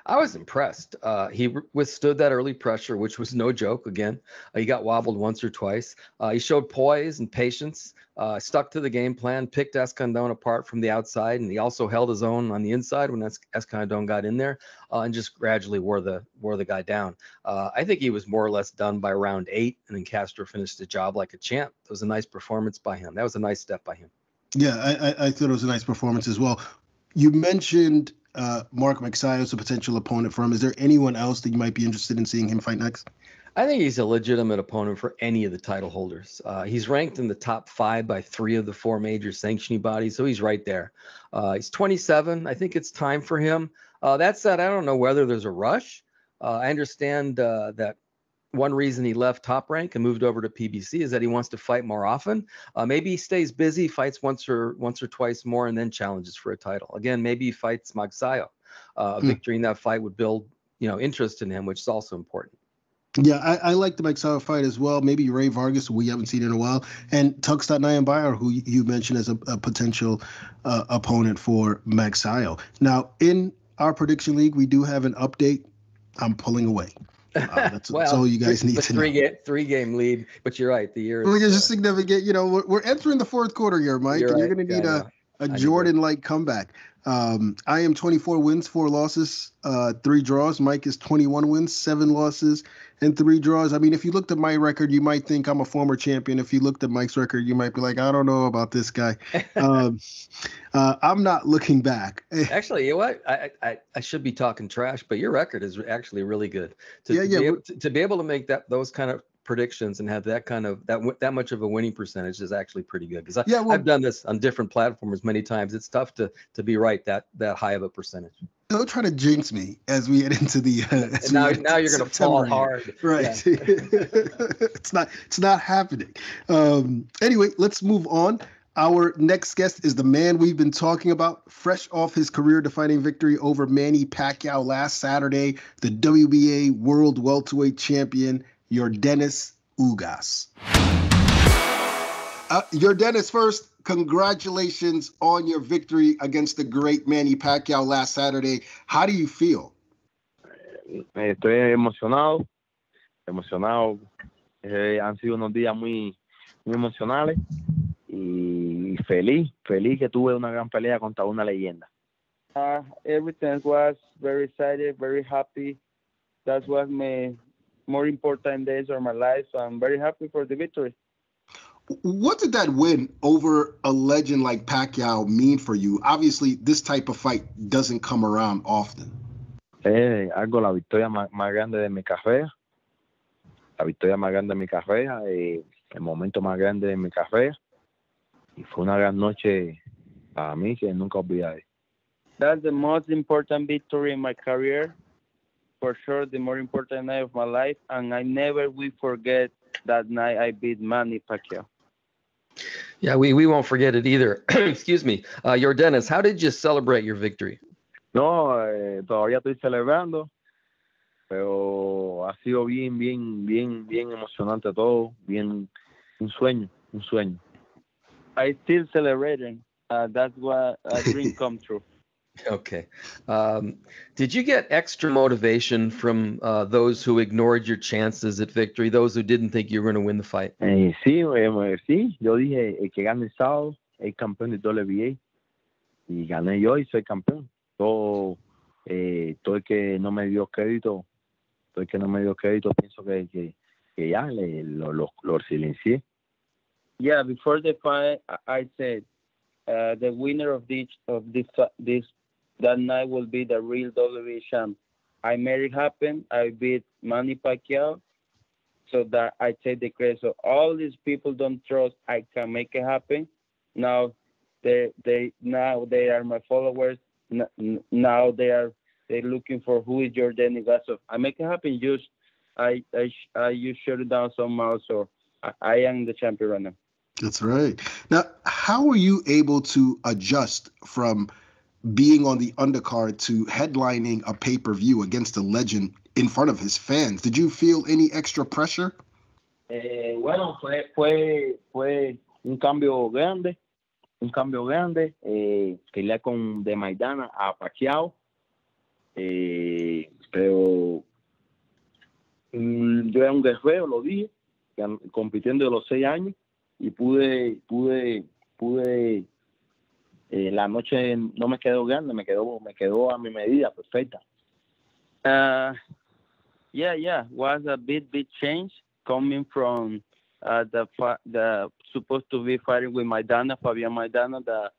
I was impressed. Uh, he withstood that early pressure, which was no joke. Again, uh, he got wobbled once or twice. Uh, he showed poise and patience, uh, stuck to the game plan, picked Escandón apart from the outside, and he also held his own on the inside when es- Escandón got in there, uh, and just gradually wore the wore the guy down. Uh, I think he was more or less done by round eight, and then Castro finished the job like a champ. It was a nice performance by him. That was a nice step by him. Yeah, I, I thought it was a nice performance as well. You mentioned Uh, Mark Magsayo is a potential opponent for him. Is there anyone else that you might be interested in seeing him fight next? I think he's a legitimate opponent for any of the title holders. Uh, he's ranked in the top five by three of the four major sanctioning bodies, so he's right there. Uh, he's twenty-seven. I think it's time for him. Uh, that said, I don't know whether there's a rush. Uh, I understand uh, that one reason he left Top Rank and moved over to P B C is that he wants to fight more often. Uh, maybe he stays busy, fights once or once or twice more, and then challenges for a title. Again, maybe he fights Magsayo. Uh, a hmm. victory in that fight would build, you know, interest in him, which is also important. Yeah, I, I like the Magsayo fight as well. Maybe Ray Vargas, who we haven't seen in a while, and Tuksat Nayanbayar, who you mentioned as a, a potential uh, opponent for Magsayo. Now, in our prediction league, we do have an update. I'm pulling away. Uh, that's, well, that's all you guys need to three know. Game, three game lead, but you're right. The year is well, it's uh, just significant. You know, we're, we're entering the fourth quarter here, Mike, you're and right, you're going to need yeah, a, a Jordan-like comeback. Um, I am twenty-four wins, four losses, uh, three draws. Mike is twenty-one wins, seven losses, and three draws. I mean, if you looked at my record, you might think I'm a former champion. If you looked at Mike's record, you might be like, I don't know about this guy. um, uh, I'm not looking back. Actually, you know what? I, I I should be talking trash, but your record is actually really good. To, yeah, to yeah. Be able, to, to be able to make that those kind of predictions and have that kind of that that much of a winning percentage is actually pretty good, because yeah, well, I've done this on different platforms many times. It's tough to to be right that that high of a percentage. Don't try to jinx me as we get into the uh, and now, now you're gonna fall hard, right? Yeah. it's not it's not happening. Um anyway, let's move on. Our next guest is the man we've been talking about, fresh off his career-defining victory over Manny Pacquiao last Saturday, the W B A World Welterweight Champion, Yordenis Ugas. Uh, Yordenis, first, congratulations on your victory against the great Manny Pacquiao last Saturday. How do you feel? Estoy emocionado, emocionado. Eh, han sido unos días muy, muy emocionales y feliz, feliz que tuve una gran pelea contra una leyenda. Uh, everything was very excited, very happy. That was my more important days of my life, so I'm very happy for the victory. What did that win over a legend like Pacquiao mean for you? Obviously, this type of fight doesn't come around often. Eh, algo la victoria más grande de mi carrera, la victoria más grande de mi carrera, el momento más grande de mi carrera, y fue una gran noche para mí que nunca olvidaré. That's the most important victory in my career. For sure, the more important night of my life, and I never will forget that night I beat Manny Pacquiao. Yeah, we, we won't forget it either. Excuse me. Uh, Yordenis, how did you celebrate your victory? No, eh, todavía estoy celebrando, pero ha sido bien, bien, bien, bien emocionante todo, bien, un sueño, un sueño. I still celebrating. Uh, that's what a dream come true. Okay. Um, did you get extra motivation from uh, those who ignored your chances at victory, those who didn't think you were going to win the fight? Eh, sí, eh, sí. Yo dije, el que gane el sábado es campeón de W B A. Y gané yo y soy campeón. Todo, eh, todo el que no me dio crédito, todo el que no me dio crédito, pienso que, que, que ya le, lo, lo, lo silencié. Yeah, before the fight, I said, uh, the winner of this, of this, this, that night will be the real W B A champ. I made it happen. I beat Manny Pacquiao, so that I take the credit. So all these people don't trust I can make it happen. Now they they now they are my followers. Now they are they looking for who is Yordenis Ugas. So I make it happen. Just I I I you shut it down somehow. So I, I am the champion right now. That's right. Now, how were you able to adjust from being on the undercard to headlining a pay-per-view against a legend in front of his fans? Did you feel any extra pressure? Eh, bueno, fue, fue, fue un cambio grande, un cambio grande. Eh, quería con de Maidana a Pacquiao, eh, pero mm, yo era un guerrero, lo dije, compitiendo de los seis años, y pude, pude, pude, eh, la noche no me quedó grande, me quedó, me quedó a mi medida, perfecta. Uh, yeah, yeah, was a big, big change coming from uh, the the supposed to be fighting with Maidana, Fabian Maidana, the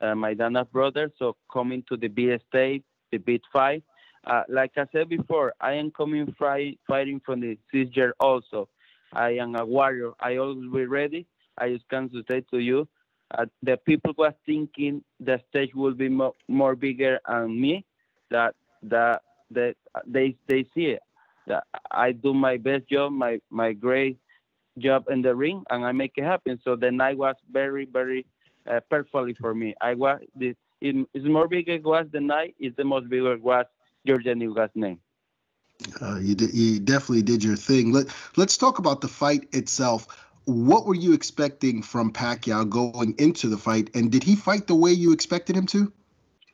uh, Maidana's brother. So coming to the big stage, the big fight. Uh, like I said before, I am coming fry, fighting from the sixth year also. I am a warrior. I always be ready. I just can say to you, uh, the people were thinking the stage will be mo more bigger than me. That that that they they see it. That I do my best job, my my great job in the ring, and I make it happen. So the night was very very uh, perfectly for me. I was this. It, it's more bigger was the night. It's the most bigger was Yordenis Ugas' name. Uh, you did, you definitely did your thing. Let let's talk about the fight itself. What were you expecting from Pacquiao going into the fight, and did he fight the way you expected him to?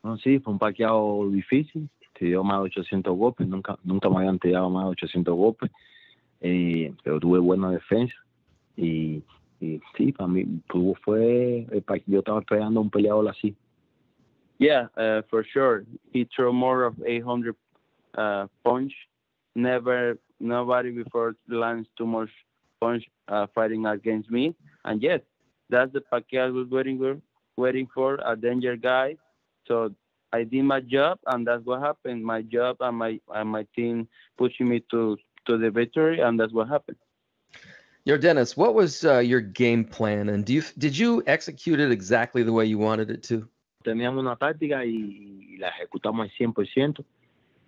No, sí, fue un Pacquiao difícil. Te dio más de ochocientos golpes. Nunca, nunca me habían tirado más de ochocientos golpes. Eh, pero tuve buena defensa. Y, y sí, para mí tuvo fue. Yo estaba esperando un peleador así. Yeah, uh, for sure. He threw more of eight hundred uh, punch. Never, nobody before lands too much punch uh, fighting against me, and yes, that's the Pacquiao was waiting, waiting for a danger guy. So I did my job, and that's what happened. My job and my and my team pushing me to to the victory, and that's what happened. Yordenis, what was uh, your game plan, and do you did you execute it exactly the way you wanted it to? Teníamos una táctica y la ejecutamos al cien por ciento.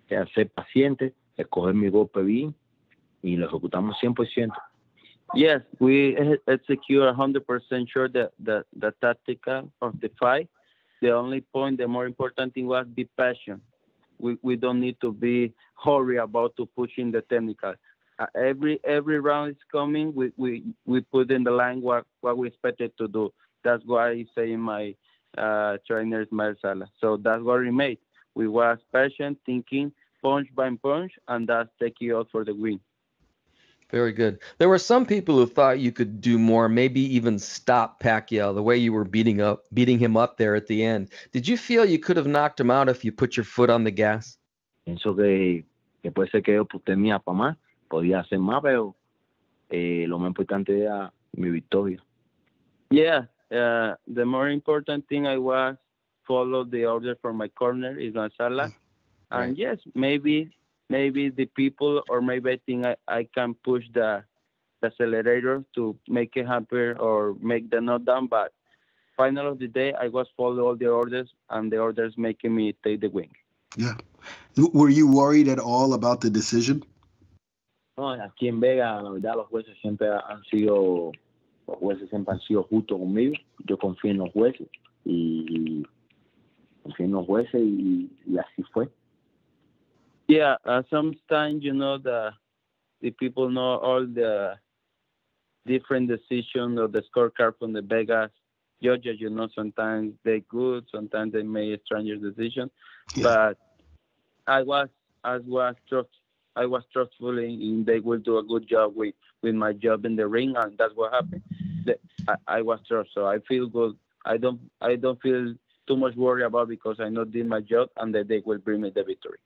Ser paciente, escoger mi golpe bien, y lo ejecutamos cien por ciento. Yes, we execute one hundred percent sure the, the, the tactica of the fight. The only point, the more important thing was be patient. We, we don't need to be hurry about to push in the technical. Uh, every every round is coming, we, we, we put in the line what, what we expected to do. That's why I say my uh, trainer is Marsala. So that's what we made. We was patient, thinking punch by punch, and that's taking out for the win. Very good. There were some people who thought you could do more, maybe even stop Pacquiao the way you were beating up, beating him up there at the end. Did you feel you could have knocked him out if you put your foot on the gas? Pienso que puede ser que yo tenía para más, podía hacer más, pero lo más importante era mi victoria. Yeah, uh, the more important thing I was follow the order from my corner is Gonzalez, and yes, maybe. Maybe the people, or maybe I think I, I can push the, the accelerator to make it happen or make the knockdown. But final of the day, I was following all the orders, and the orders making me take the win. Yeah. Were you worried at all about the decision? No, aquí en Vega, la verdad, los jueces siempre han sido, los jueces siempre han sido justos conmigo. Yo confío en los jueces y confío en los jueces y, y así fue. Yeah, uh, sometimes, you know, the the people know all the different decisions or the scorecard from the Vegas judges. You know, sometimes they're good, sometimes they make a strange decision. Yeah. But I was, I was trust, I was trustful in, in they will do a good job with with my job in the ring, and that's what happened. The, I, I was trustful, so I feel good. I don't, I don't feel too much worry about it because I know did my job and that they will bring me the victory.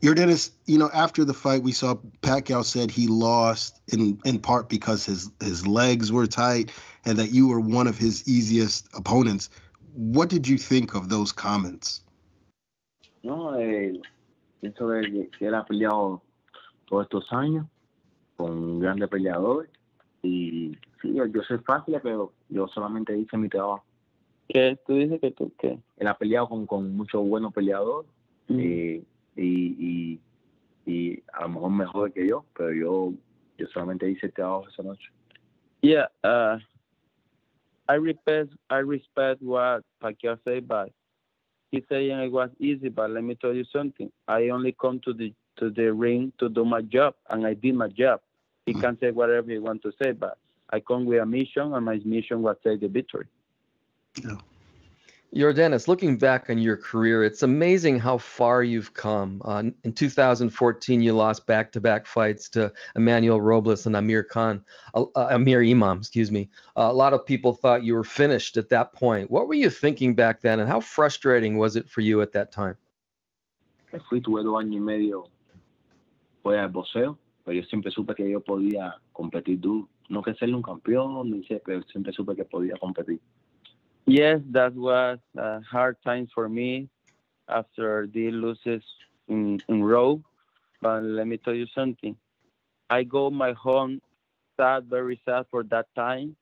Yordenis, you know, after the fight, we saw Pacquiao said he lost in in part because his his legs were tight, and that you were one of his easiest opponents. What did you think of those comments? No, eh, pienso que él ha peleado todos estos años con grandes peleadores y sí, yo soy fácil, pero yo solamente hice mi trabajo. ¿Qué tú dices que tú qué? Él ha peleado con con muchos buenos peleadores. Mm. Y, y, y a lo mejor mejor que yo, pero yo, yo solamente hice trabajo esa noche. Yeah, uh, I respect, I respect what Pacquiao said, but he's saying it was easy. But let me tell you something. I only come to the to the ring to do my job, and I did my job. He mm. can say whatever he wants to say, but I come with a mission, and my mission was take the victory. Yeah. Yordenis, looking back on your career, it's amazing how far you've come. Uh, in two thousand fourteen, you lost back-to-back fights to Emmanuel Robles and Amir Khan, uh, uh, Amir Imam, excuse me. Uh, a lot of people thought you were finished at that point. What were you thinking back then, and how frustrating was it for you at that time? Me fui, tuve dos años y medio fuera de boxeo, pero yo siempre supe que yo podía competir duro. No que ser un campeón, ni sé, pero siempre supe que podía competir. Yes, that was a hard time for me after the losses in, in row. But let me tell you something. I go my home sad, very sad for that time.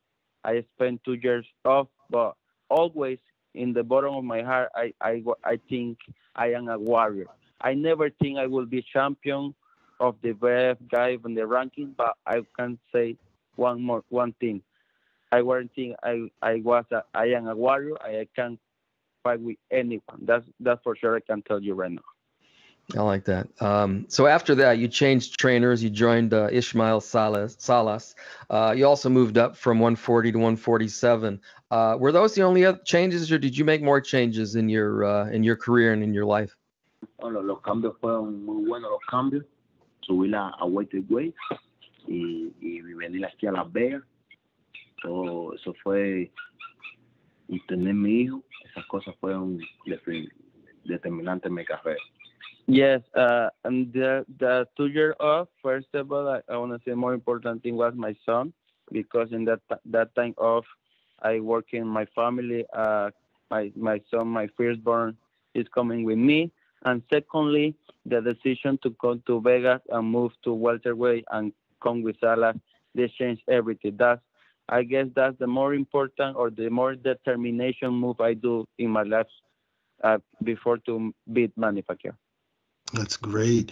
I spent two years off, but always in the bottom of my heart, I, I, I think I am a warrior. I never think I will be champion of the best guy in the ranking, but I can say one more one thing. I was I I was a, I am a warrior. I can fight with anyone. That's that's for sure. I can tell you right now. I like that. Um, so after that, you changed trainers. You joined uh, Ismael Salas. Salas. Uh, you also moved up from one forty to one forty-seven. Uh, were those the only other changes, or did you make more changes in your uh, in your career and in your life? Bueno, los cambios fueron muy buenos. Los cambios. Subí la a weight y y venir aquí a Las Vegas. Todo eso fue tener mi hijo. Esas cosas fueron determinantes en mi carrera. Yes, uh, and the, the two year off, first of all, I, I want to say more important thing was my son, because in that that time off, I work in my family. Uh, my my son, my firstborn, is coming with me. And secondly, the decision to go to Vegas and move to welterweight and come with Salas, they changed everything. That's I guess that's the more important or the more determination move I do in my life uh, before to beat Manny Pacquiao. That's great.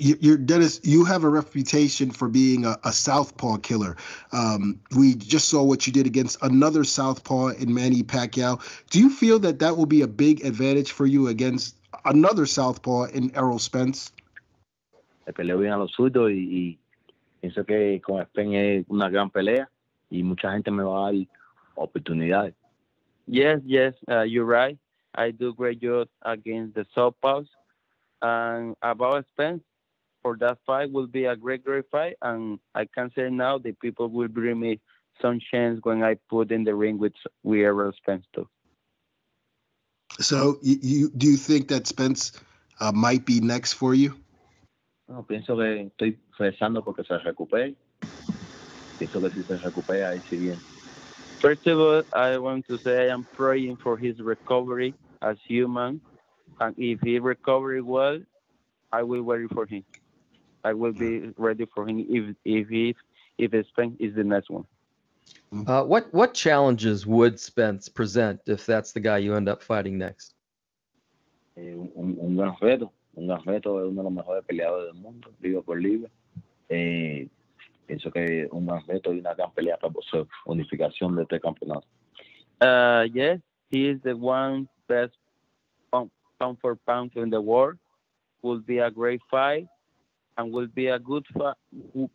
You, you're Dennis, you have a reputation for being a, a southpaw killer. Um, we just saw what you did against another southpaw in Manny Pacquiao. Do you feel that that will be a big advantage for you against another southpaw in Errol Spence? Le peleo bien a los zurdos y pienso que con Spence es una gran pelea. Y mucha gente me va a dar oportunidades. Yes, yes, uh, you're right. I do great job against the southpaws. And about Spence, for that fight will be a great, great fight. And I can say now the people will bring me some chance when I put in the ring with with Errol Spence too. So, you, you do you think that Spence uh, might be next for you? No, pienso que estoy rezando porque se recupere. First of all, I want to say I am praying for his recovery as human, and if he recovers well, I will wait for him. I will be ready for him if if he, if his Spence is the next one. Uh, what what challenges would Spence present if that's the guy you end up fighting next? Un gran reto, un gran reto es uno de los mejores peleadores del mundo, libre por libre. Uh, yes, he is the one best pound, pound for pound in the world. Will be a great fight and will be a good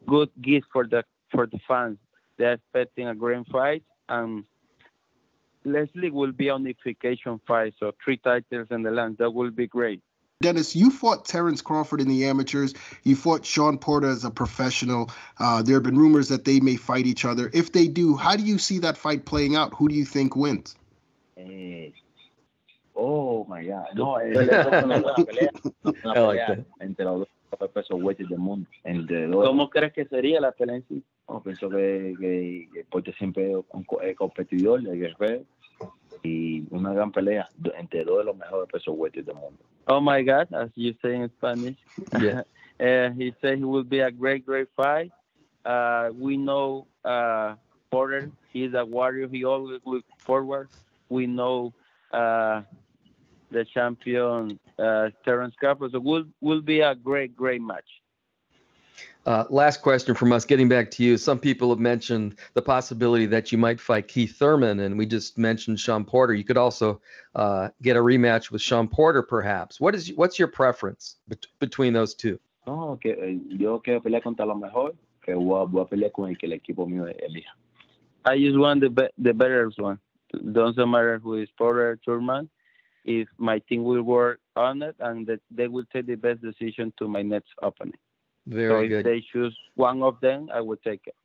good gift for the for the fans. They're expecting a great fight. Um, Leslie will be on unification fight, so three titles in the land. That will be great. Dennis, you fought Terence Crawford in the amateurs. You fought Shawn Porter as a professional. Uh, there have been rumors that they may fight each other. If they do, how do you see that fight playing out? Who do you think wins? Hey. Oh, my God. No, I like that. ¿Cómo crees que sería la pelea en sí? No, pienso que Porter siempre es un competidor, el guerrero. Y una gran pelea entre dos de los mejores pesos del mundo. Oh my God, as you say in Spanish. Yeah. uh, he said he will be a great, great fight. Uh, we know uh, Porter, he's a warrior. He always looks forward. We know uh, the champion, uh, Terence Crawford. So it will, will be a great, great match. Uh, last question from us, getting back to you. Some people have mentioned the possibility that you might fight Keith Thurman, and we just mentioned Shawn Porter. You could also uh, get a rematch with Shawn Porter, perhaps. What is, what's your preference bet between those two? No, que eh, yo quiero pelear contra lo mejor, que voy a, voy a pelear con el que el equipo mío elija. I just want the be the better one. Doesn't matter who is Porter, Thurman. If my team will work on it, and that they will take the best decision to my next opponent. Very good. So if they choose one of them, I will take it.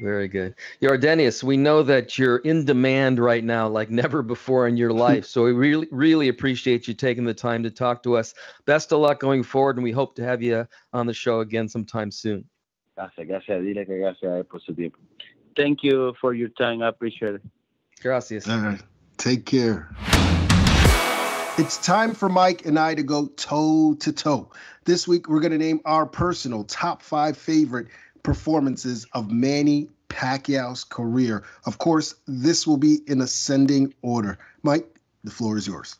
Very good. Yordenis, we know that you're in demand right now like never before in your life. So we really, really appreciate you taking the time to talk to us. Best of luck going forward, and we hope to have you on the show again sometime soon. Gracias, gracias. Dile que gracias por su tiempo. Thank you for your time. I appreciate it. Gracias. All right. Take care. It's time for Mike and I to go toe-to-toe. This week, we're going to name our personal top five favorite performances of Manny Pacquiao's career. Of course, this will be in ascending order. Mike, the floor is yours.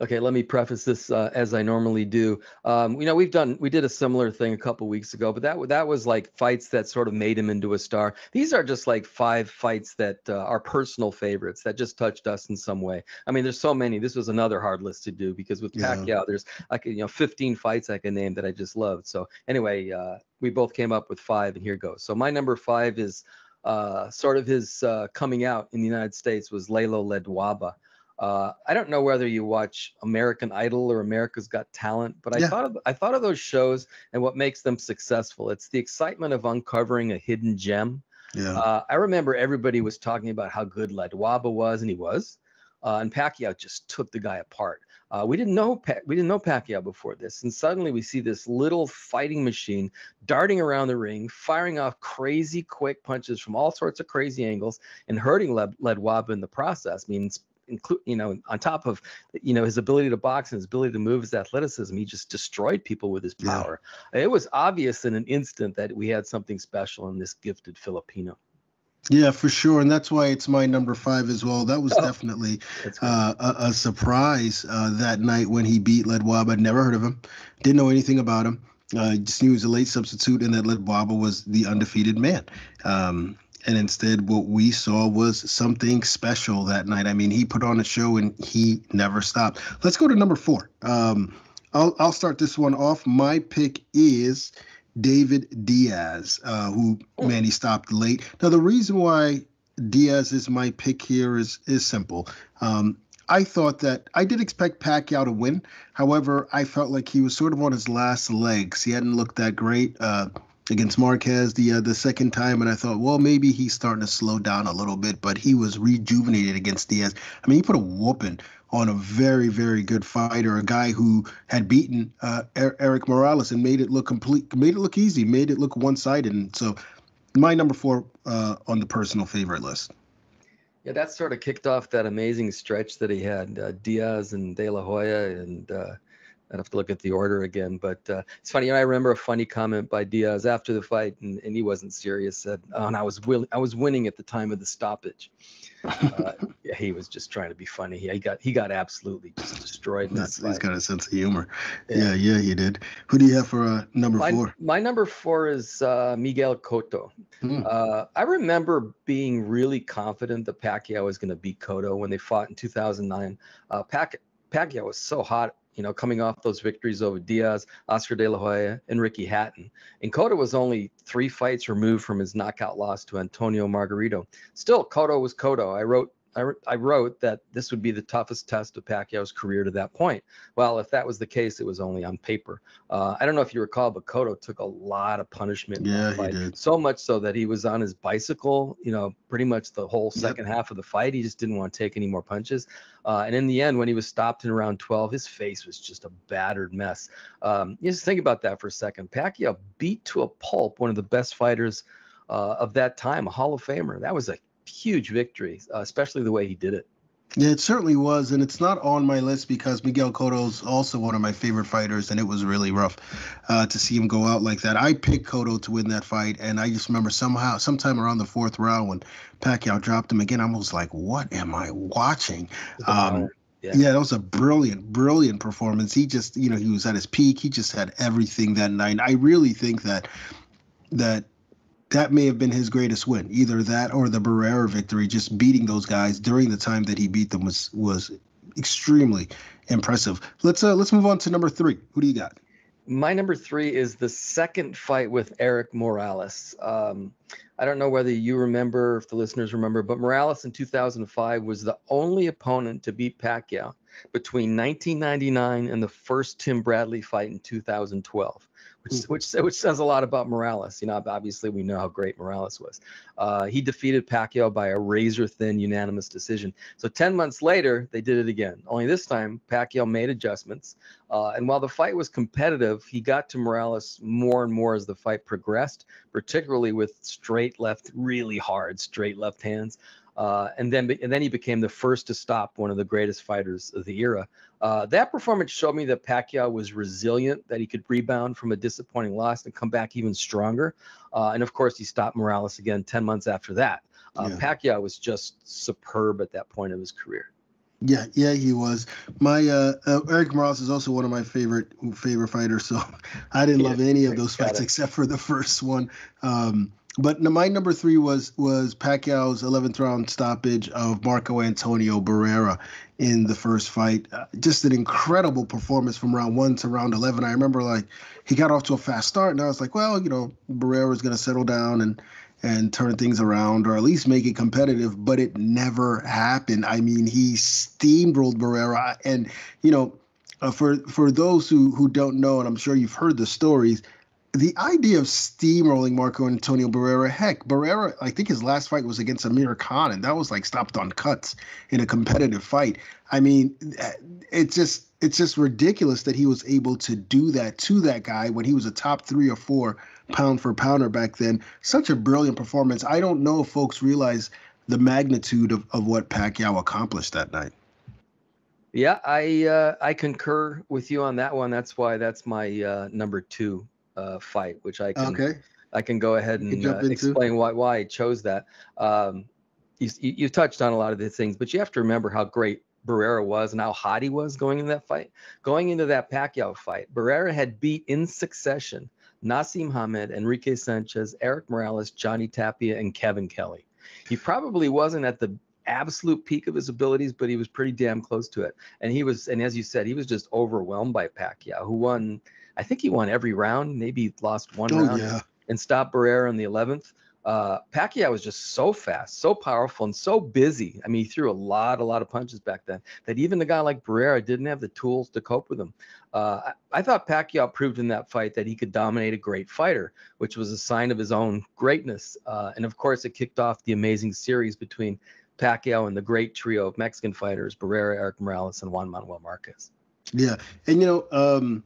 Okay, let me preface this uh, as I normally do. Um, you know, we've done we did a similar thing a couple weeks ago, but that that was like fights that sort of made him into a star. These are just like five fights that uh, are personal favorites that just touched us in some way. I mean, there's so many. This was another hard list to do because with Pacquiao, yeah. there's like you know fifteen fights I can name that I just loved. So anyway, uh, we both came up with five, and here goes. So my number five is uh, sort of his uh, coming out in the United States was Lalo Ledwaba. Uh, I don't know whether you watch American Idol or America's Got Talent, but I yeah. thought of, I thought of those shows and what makes them successful. It's the excitement of uncovering a hidden gem. Yeah. Uh, I remember everybody was talking about how good Ledwaba was, and he was. Uh, and Pacquiao just took the guy apart. Uh, we didn't know pa we didn't know Pacquiao before this, and suddenly we see this little fighting machine darting around the ring, firing off crazy quick punches from all sorts of crazy angles, and hurting Led Ledwaba in the process. I mean, include you know on top of you know his ability to box and his ability to move, his athleticism, he just destroyed people with his power. Yeah. It was obvious in an instant that we had something special in this gifted Filipino. Yeah, for sure, and that's why it's my number five as well. That was oh, definitely uh, a, a surprise uh, that night when he beat Ledwaba. I'd never heard of him, didn't know anything about him, uh, just knew he was a late substitute and that Ledwaba was the undefeated man. um And instead, what we saw was something special that night. I mean, he put on a show and he never stopped. Let's go to number four. Um, I'll, I'll start this one off. My pick is David Diaz, uh, who Manny stopped late. Now, the reason why Diaz is my pick here is, is simple. Um, I thought that I did expect Pacquiao to win. However, I felt like he was sort of on his last legs. He hadn't looked that great. Uh, against Marquez the uh, the second time, and I thought, well, maybe he's starting to slow down a little bit, but he was rejuvenated against Diaz. I mean, he put a whooping on a very, very good fighter, a guy who had beaten uh, er Eric Morales and made it look complete, made it look easy, made it look one-sided. And so my number four uh, on the personal favorite list. Yeah, that sort of kicked off that amazing stretch that he had, uh, Diaz and De La Hoya and uh I'd have to look at the order again, but uh, it's funny. You know, I remember a funny comment by Diaz after the fight, and, and he wasn't serious. Said, "Oh, and I was willing, I was winning at the time of the stoppage." Uh, yeah, he was just trying to be funny. He, he got he got absolutely just destroyed. That's, he's got a sense of humor. Yeah, yeah, yeah, he did. Who do you have for uh, number my, four? My number four is uh, Miguel Cotto. Mm. Uh, I remember being really confident that Pacquiao was going to beat Cotto when they fought in two thousand nine. Uh, Pac Pacquiao was so hot. You know, coming off those victories over Diaz, Oscar De La Hoya, and Ricky Hatton. And Cotto was only three fights removed from his knockout loss to Antonio Margarito. Still, Cotto was Cotto. I wrote, I, I wrote that this would be the toughest test of Pacquiao's career to that point. Well, if that was the case, it was only on paper. Uh, I don't know if you recall, but Cotto took a lot of punishment. Yeah, in that fight. He did. So much so that he was on his bicycle, you know, pretty much the whole second yep. half of the fight. He just didn't want to take any more punches. Uh, and in the end, when he was stopped in round twelve, his face was just a battered mess. Um, you just think about that for a second. Pacquiao beat to a pulp one of the best fighters uh, of that time, a Hall of Famer. That was a huge victory, uh, especially the way he did it. Yeah, it certainly was, and it's not on my list because Miguel Cotto's also one of my favorite fighters, and it was really rough uh, to see him go out like that. I picked Cotto to win that fight, and I just remember somehow, sometime around the fourth round when Pacquiao dropped him again, I was like, what am I watching? Um, yeah. yeah, that was a brilliant, brilliant performance. He just, you know, he was at his peak. He just had everything that night. I really think that that that may have been his greatest win. Either that or the Barrera victory, just beating those guys during the time that he beat them was was extremely impressive. Let's uh, let's move on to number three. Who do you got? My number three is the second fight with Eric Morales. Um, I don't know whether you remember, if the listeners remember, but Morales in two thousand five was the only opponent to beat Pacquiao between nineteen ninety-nine and the first Tim Bradley fight in two thousand twelve, which which, which says a lot about Morales. You know, obviously we know how great Morales was. Uh, he defeated Pacquiao by a razor-thin unanimous decision. So ten months later, they did it again. Only this time, Pacquiao made adjustments. Uh, and while the fight was competitive, he got to Morales more and more as the fight progressed, particularly with straight left, really hard straight left hands. Uh, and then and then he became the first to stop one of the greatest fighters of the era. Uh, that performance showed me that Pacquiao was resilient, that he could rebound from a disappointing loss and come back even stronger. Uh, and, of course, he stopped Morales again ten months after that. Uh, yeah. Pacquiao was just superb at that point of his career. Yeah, yeah, he was. My uh, uh, Eric Morales is also one of my favorite favorite fighters, so I didn't yeah, love any of those fights it. except for the first one. Um But my number three was was Pacquiao's eleventh round stoppage of Marco Antonio Barrera in the first fight. Uh, just an incredible performance from round one to round eleven. I remember, like, he got off to a fast start, and I was like, well, you know, Barrera's going to settle down and and turn things around, or at least make it competitive. But it never happened. I mean, he steamrolled Barrera, and you know, uh, for for those who who don't know, and I'm sure you've heard the stories. The idea of steamrolling Marco Antonio Barrera, heck, Barrera, I think his last fight was against Amir Khan, and that was like stopped on cuts in a competitive fight. I mean, it's just it's just ridiculous that he was able to do that to that guy when he was a top three or four pound for pounder back then. Such a brilliant performance. I don't know if folks realize the magnitude of, of what Pacquiao accomplished that night. Yeah, I uh, I concur with you on that one. That's why that's my uh, number two. Uh, fight, which I can okay. I can go ahead and uh, explain why why I chose that. Um, you, you touched on a lot of these things, but you have to remember how great Barrera was and how hot he was going into that fight. Going into that Pacquiao fight, Barrera had beat in succession Nassim Hamed, Enrique Sanchez, Eric Morales, Johnny Tapia, and Kevin Kelly. He probably wasn't at the absolute peak of his abilities, but he was pretty damn close to it. And he was, and as you said, he was just overwhelmed by Pacquiao, who won. I think he won every round, maybe lost one oh, round yeah. and stopped Barrera in the eleventh. Uh, Pacquiao was just so fast, so powerful, and so busy. I mean, he threw a lot, a lot of punches back then that even a guy like Barrera didn't have the tools to cope with him. Uh, I, I thought Pacquiao proved in that fight that he could dominate a great fighter, which was a sign of his own greatness. Uh, and, of course, it kicked off the amazing series between Pacquiao and the great trio of Mexican fighters, Barrera, Eric Morales, and Juan Manuel Marquez. Yeah, and, you know, um...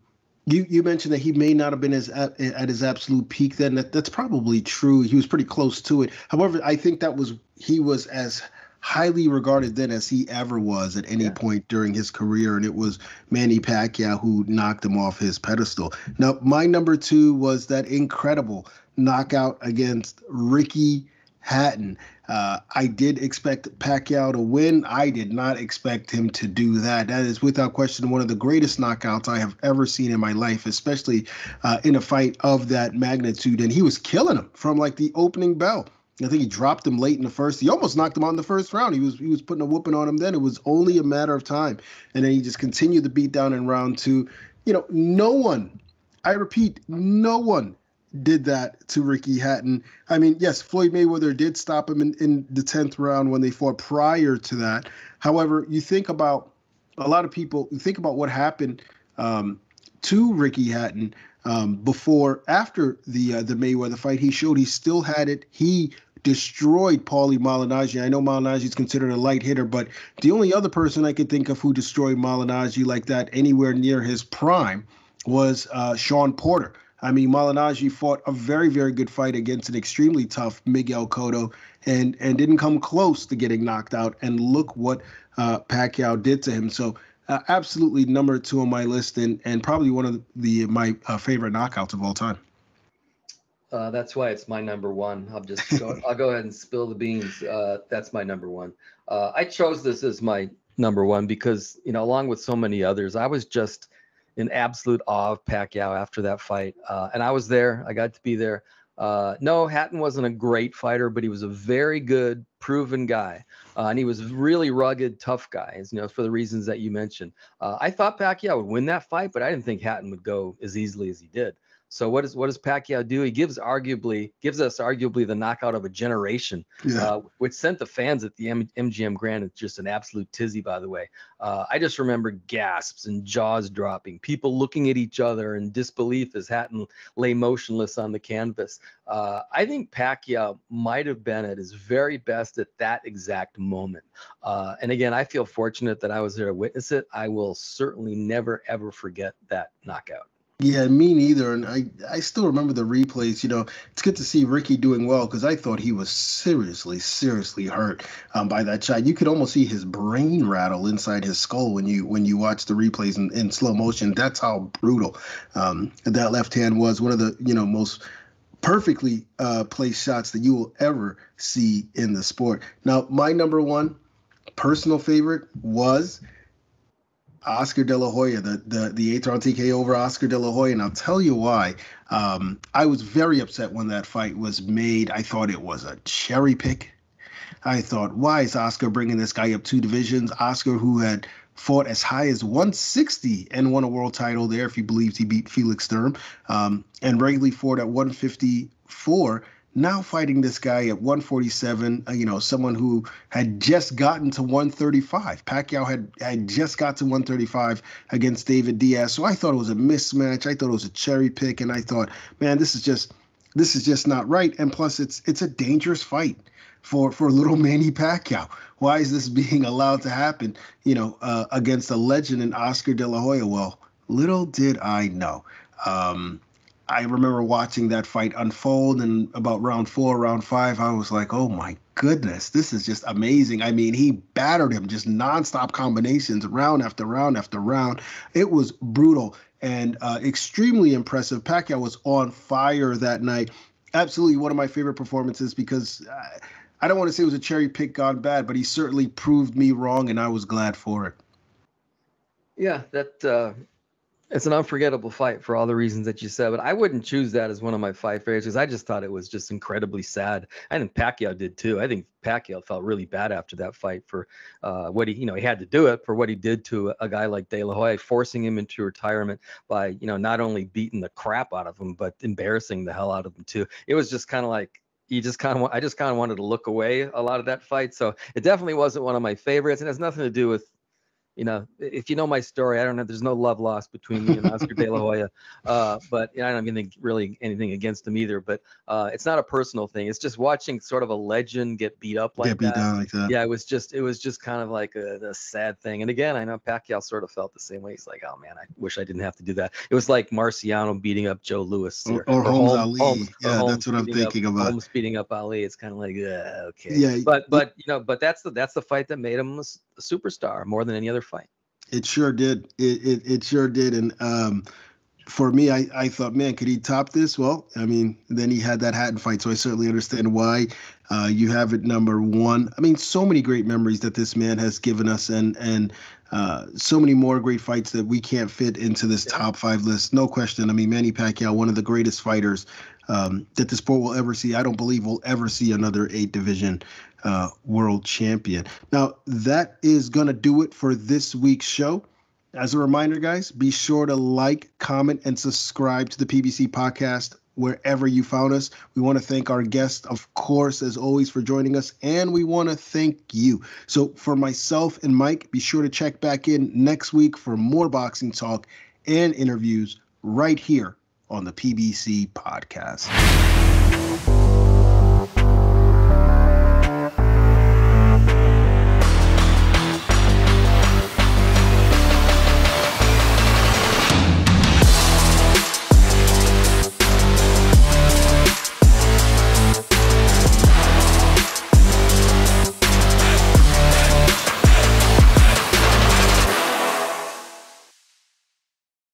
You you mentioned that he may not have been as at, at his absolute peak then. That, that's probably true. He was pretty close to it. However, I think that was he was as highly regarded then as he ever was at any yeah. point during his career, and it was Manny Pacquiao who knocked him off his pedestal. Now, my number two was that incredible knockout against Ricky Hatton. Uh, I did expect Pacquiao to win. I did not expect him to do that. That is, without question, one of the greatest knockouts I have ever seen in my life, especially uh, in a fight of that magnitude. And he was killing him from, like, the opening bell. I think he dropped him late in the first. He almost knocked him out in the first round. He was he was putting a whooping on him then. It was only a matter of time. And then he just continued the beatdown in round two. You know, no one, I repeat, no one did that to Ricky Hatton. I mean, yes, Floyd Mayweather did stop him in, in the tenth round when they fought prior to that. However, you think about a lot of people, you think about what happened um, to Ricky Hatton um, before, after the uh, the Mayweather fight. He showed he still had it. He destroyed Paulie Malignaggi. I know Malinaggi's considered a light hitter, but the only other person I could think of who destroyed Malignaggi like that anywhere near his prime was uh, Shawn Porter. I mean, Malignaggi fought a very, very good fight against an extremely tough Miguel Cotto and and didn't come close to getting knocked out. And look what uh, Pacquiao did to him. So uh, absolutely number two on my list and, and probably one of the my uh, favorite knockouts of all time. Uh, that's why it's my number one. I'll just go, I'll go ahead and spill the beans. Uh, that's my number one. Uh, I chose this as my number one because, you know, along with so many others, I was just in absolute awe of Pacquiao after that fight. Uh, and I was there. I got to be there. Uh, no, Hatton wasn't a great fighter, but he was a very good, proven guy. Uh, and he was a really rugged, tough guy, you know, for the reasons that you mentioned. Uh, I thought Pacquiao would win that fight, but I didn't think Hatton would go as easily as he did. So what, is, what does Pacquiao do? He gives arguably gives us arguably the knockout of a generation, yeah. uh, which sent the fans at the M MGM Grand. It's just an absolute tizzy, by the way. Uh, I just remember gasps and jaws dropping, people looking at each other in disbelief as Hatton lay motionless on the canvas. Uh, I think Pacquiao might have been at his very best at that exact moment. Uh, and again, I feel fortunate that I was there to witness it. I will certainly never, ever forget that knockout. Yeah, me neither. And I, I still remember the replays. You know, it's good to see Ricky doing well because I thought he was seriously, seriously hurt um, by that shot. You could almost see his brain rattle inside his skull when you when you watch the replays in, in slow motion. That's how brutal um, that left hand was. One of the, you know, most perfectly uh, placed shots that you will ever see in the sport. Now, my number one personal favorite was Oscar De La Hoya, the the the eighth round T K O over Oscar De La Hoya, and I'll tell you why. Um, I was very upset when that fight was made. I thought it was a cherry pick. I thought, why is Oscar bringing this guy up two divisions? Oscar, who had fought as high as one sixty and won a world title there, if you believed he beat Felix Sturm, um, and regularly fought at one fifty-four. Now fighting this guy at one forty-seven, you know, someone who had just gotten to one thirty-five. Pacquiao had, had just got to one thirty-five against David Diaz. So I thought it was a mismatch. I thought it was a cherry pick. And I thought, man, this is just this is just not right. And plus, it's it's a dangerous fight for for little Manny Pacquiao. Why is this being allowed to happen, you know, uh, against a legend in Oscar De La Hoya? Well, little did I know. Um I remember watching that fight unfold, and about round four, round five, I was like, oh my goodness, this is just amazing. I mean, he battered him, just nonstop combinations, round after round after round. It was brutal and uh, extremely impressive. Pacquiao was on fire that night. Absolutely one of my favorite performances because I, I don't want to say it was a cherry pick gone bad, but he certainly proved me wrong, and I was glad for it. Yeah, that... Uh... It's an unforgettable fight for all the reasons that you said, but I wouldn't choose that as one of my five favorites because I just thought it was just incredibly sad. I think Pacquiao did too. I think Pacquiao felt really bad after that fight for uh, what he, you know, he had to do it for what he did to a guy like De La Hoya, forcing him into retirement by, you know, not only beating the crap out of him, but embarrassing the hell out of him too. It was just kind of like, You just kind of, I just kind of wanted to look away a lot of that fight. So it definitely wasn't one of my favorites, and it has nothing to do with, you know, if you know my story, I don't know. There's no love lost between me and Oscar De La Hoya, uh, but you know, I don't think really anything against him either. But uh, it's not a personal thing. It's just watching sort of a legend get beat up like, get beat that. Down like that. Yeah, it was just it was just kind of like a, a sad thing. And again, I know Pacquiao sort of felt the same way. He's like, oh man, I wish I didn't have to do that. It was like Marciano beating up Joe Louis or, or, or Holmes, Holmes Ali. Holmes, yeah, Holmes that's what I'm thinking up, about. Holmes beating up Ali. It's kind of like, uh, okay. Yeah, but but you know, but that's the that's the fight that made him a superstar more than any other fight. It sure did. It, it it sure did. And um for me, I I thought, man, could he top this? Well, I mean, then he had that Hatton fight, so I certainly understand why uh you have it number one. I mean, so many great memories that this man has given us, and and uh so many more great fights that we can't fit into this yeah. top five list, no question. I mean, Manny Pacquiao, one of the greatest fighters um that the sport will ever see. I don't believe we'll ever see another eight division Uh, world champion. Now, that is going to do it for this week's show. As a reminder, guys, be sure to like, comment, and subscribe to the P B C podcast wherever you found us. We want to thank our guests, of course, as always, for joining us, and we want to thank you. So for myself and Mike, be sure to check back in next week for more boxing talk and interviews right here on the P B C podcast.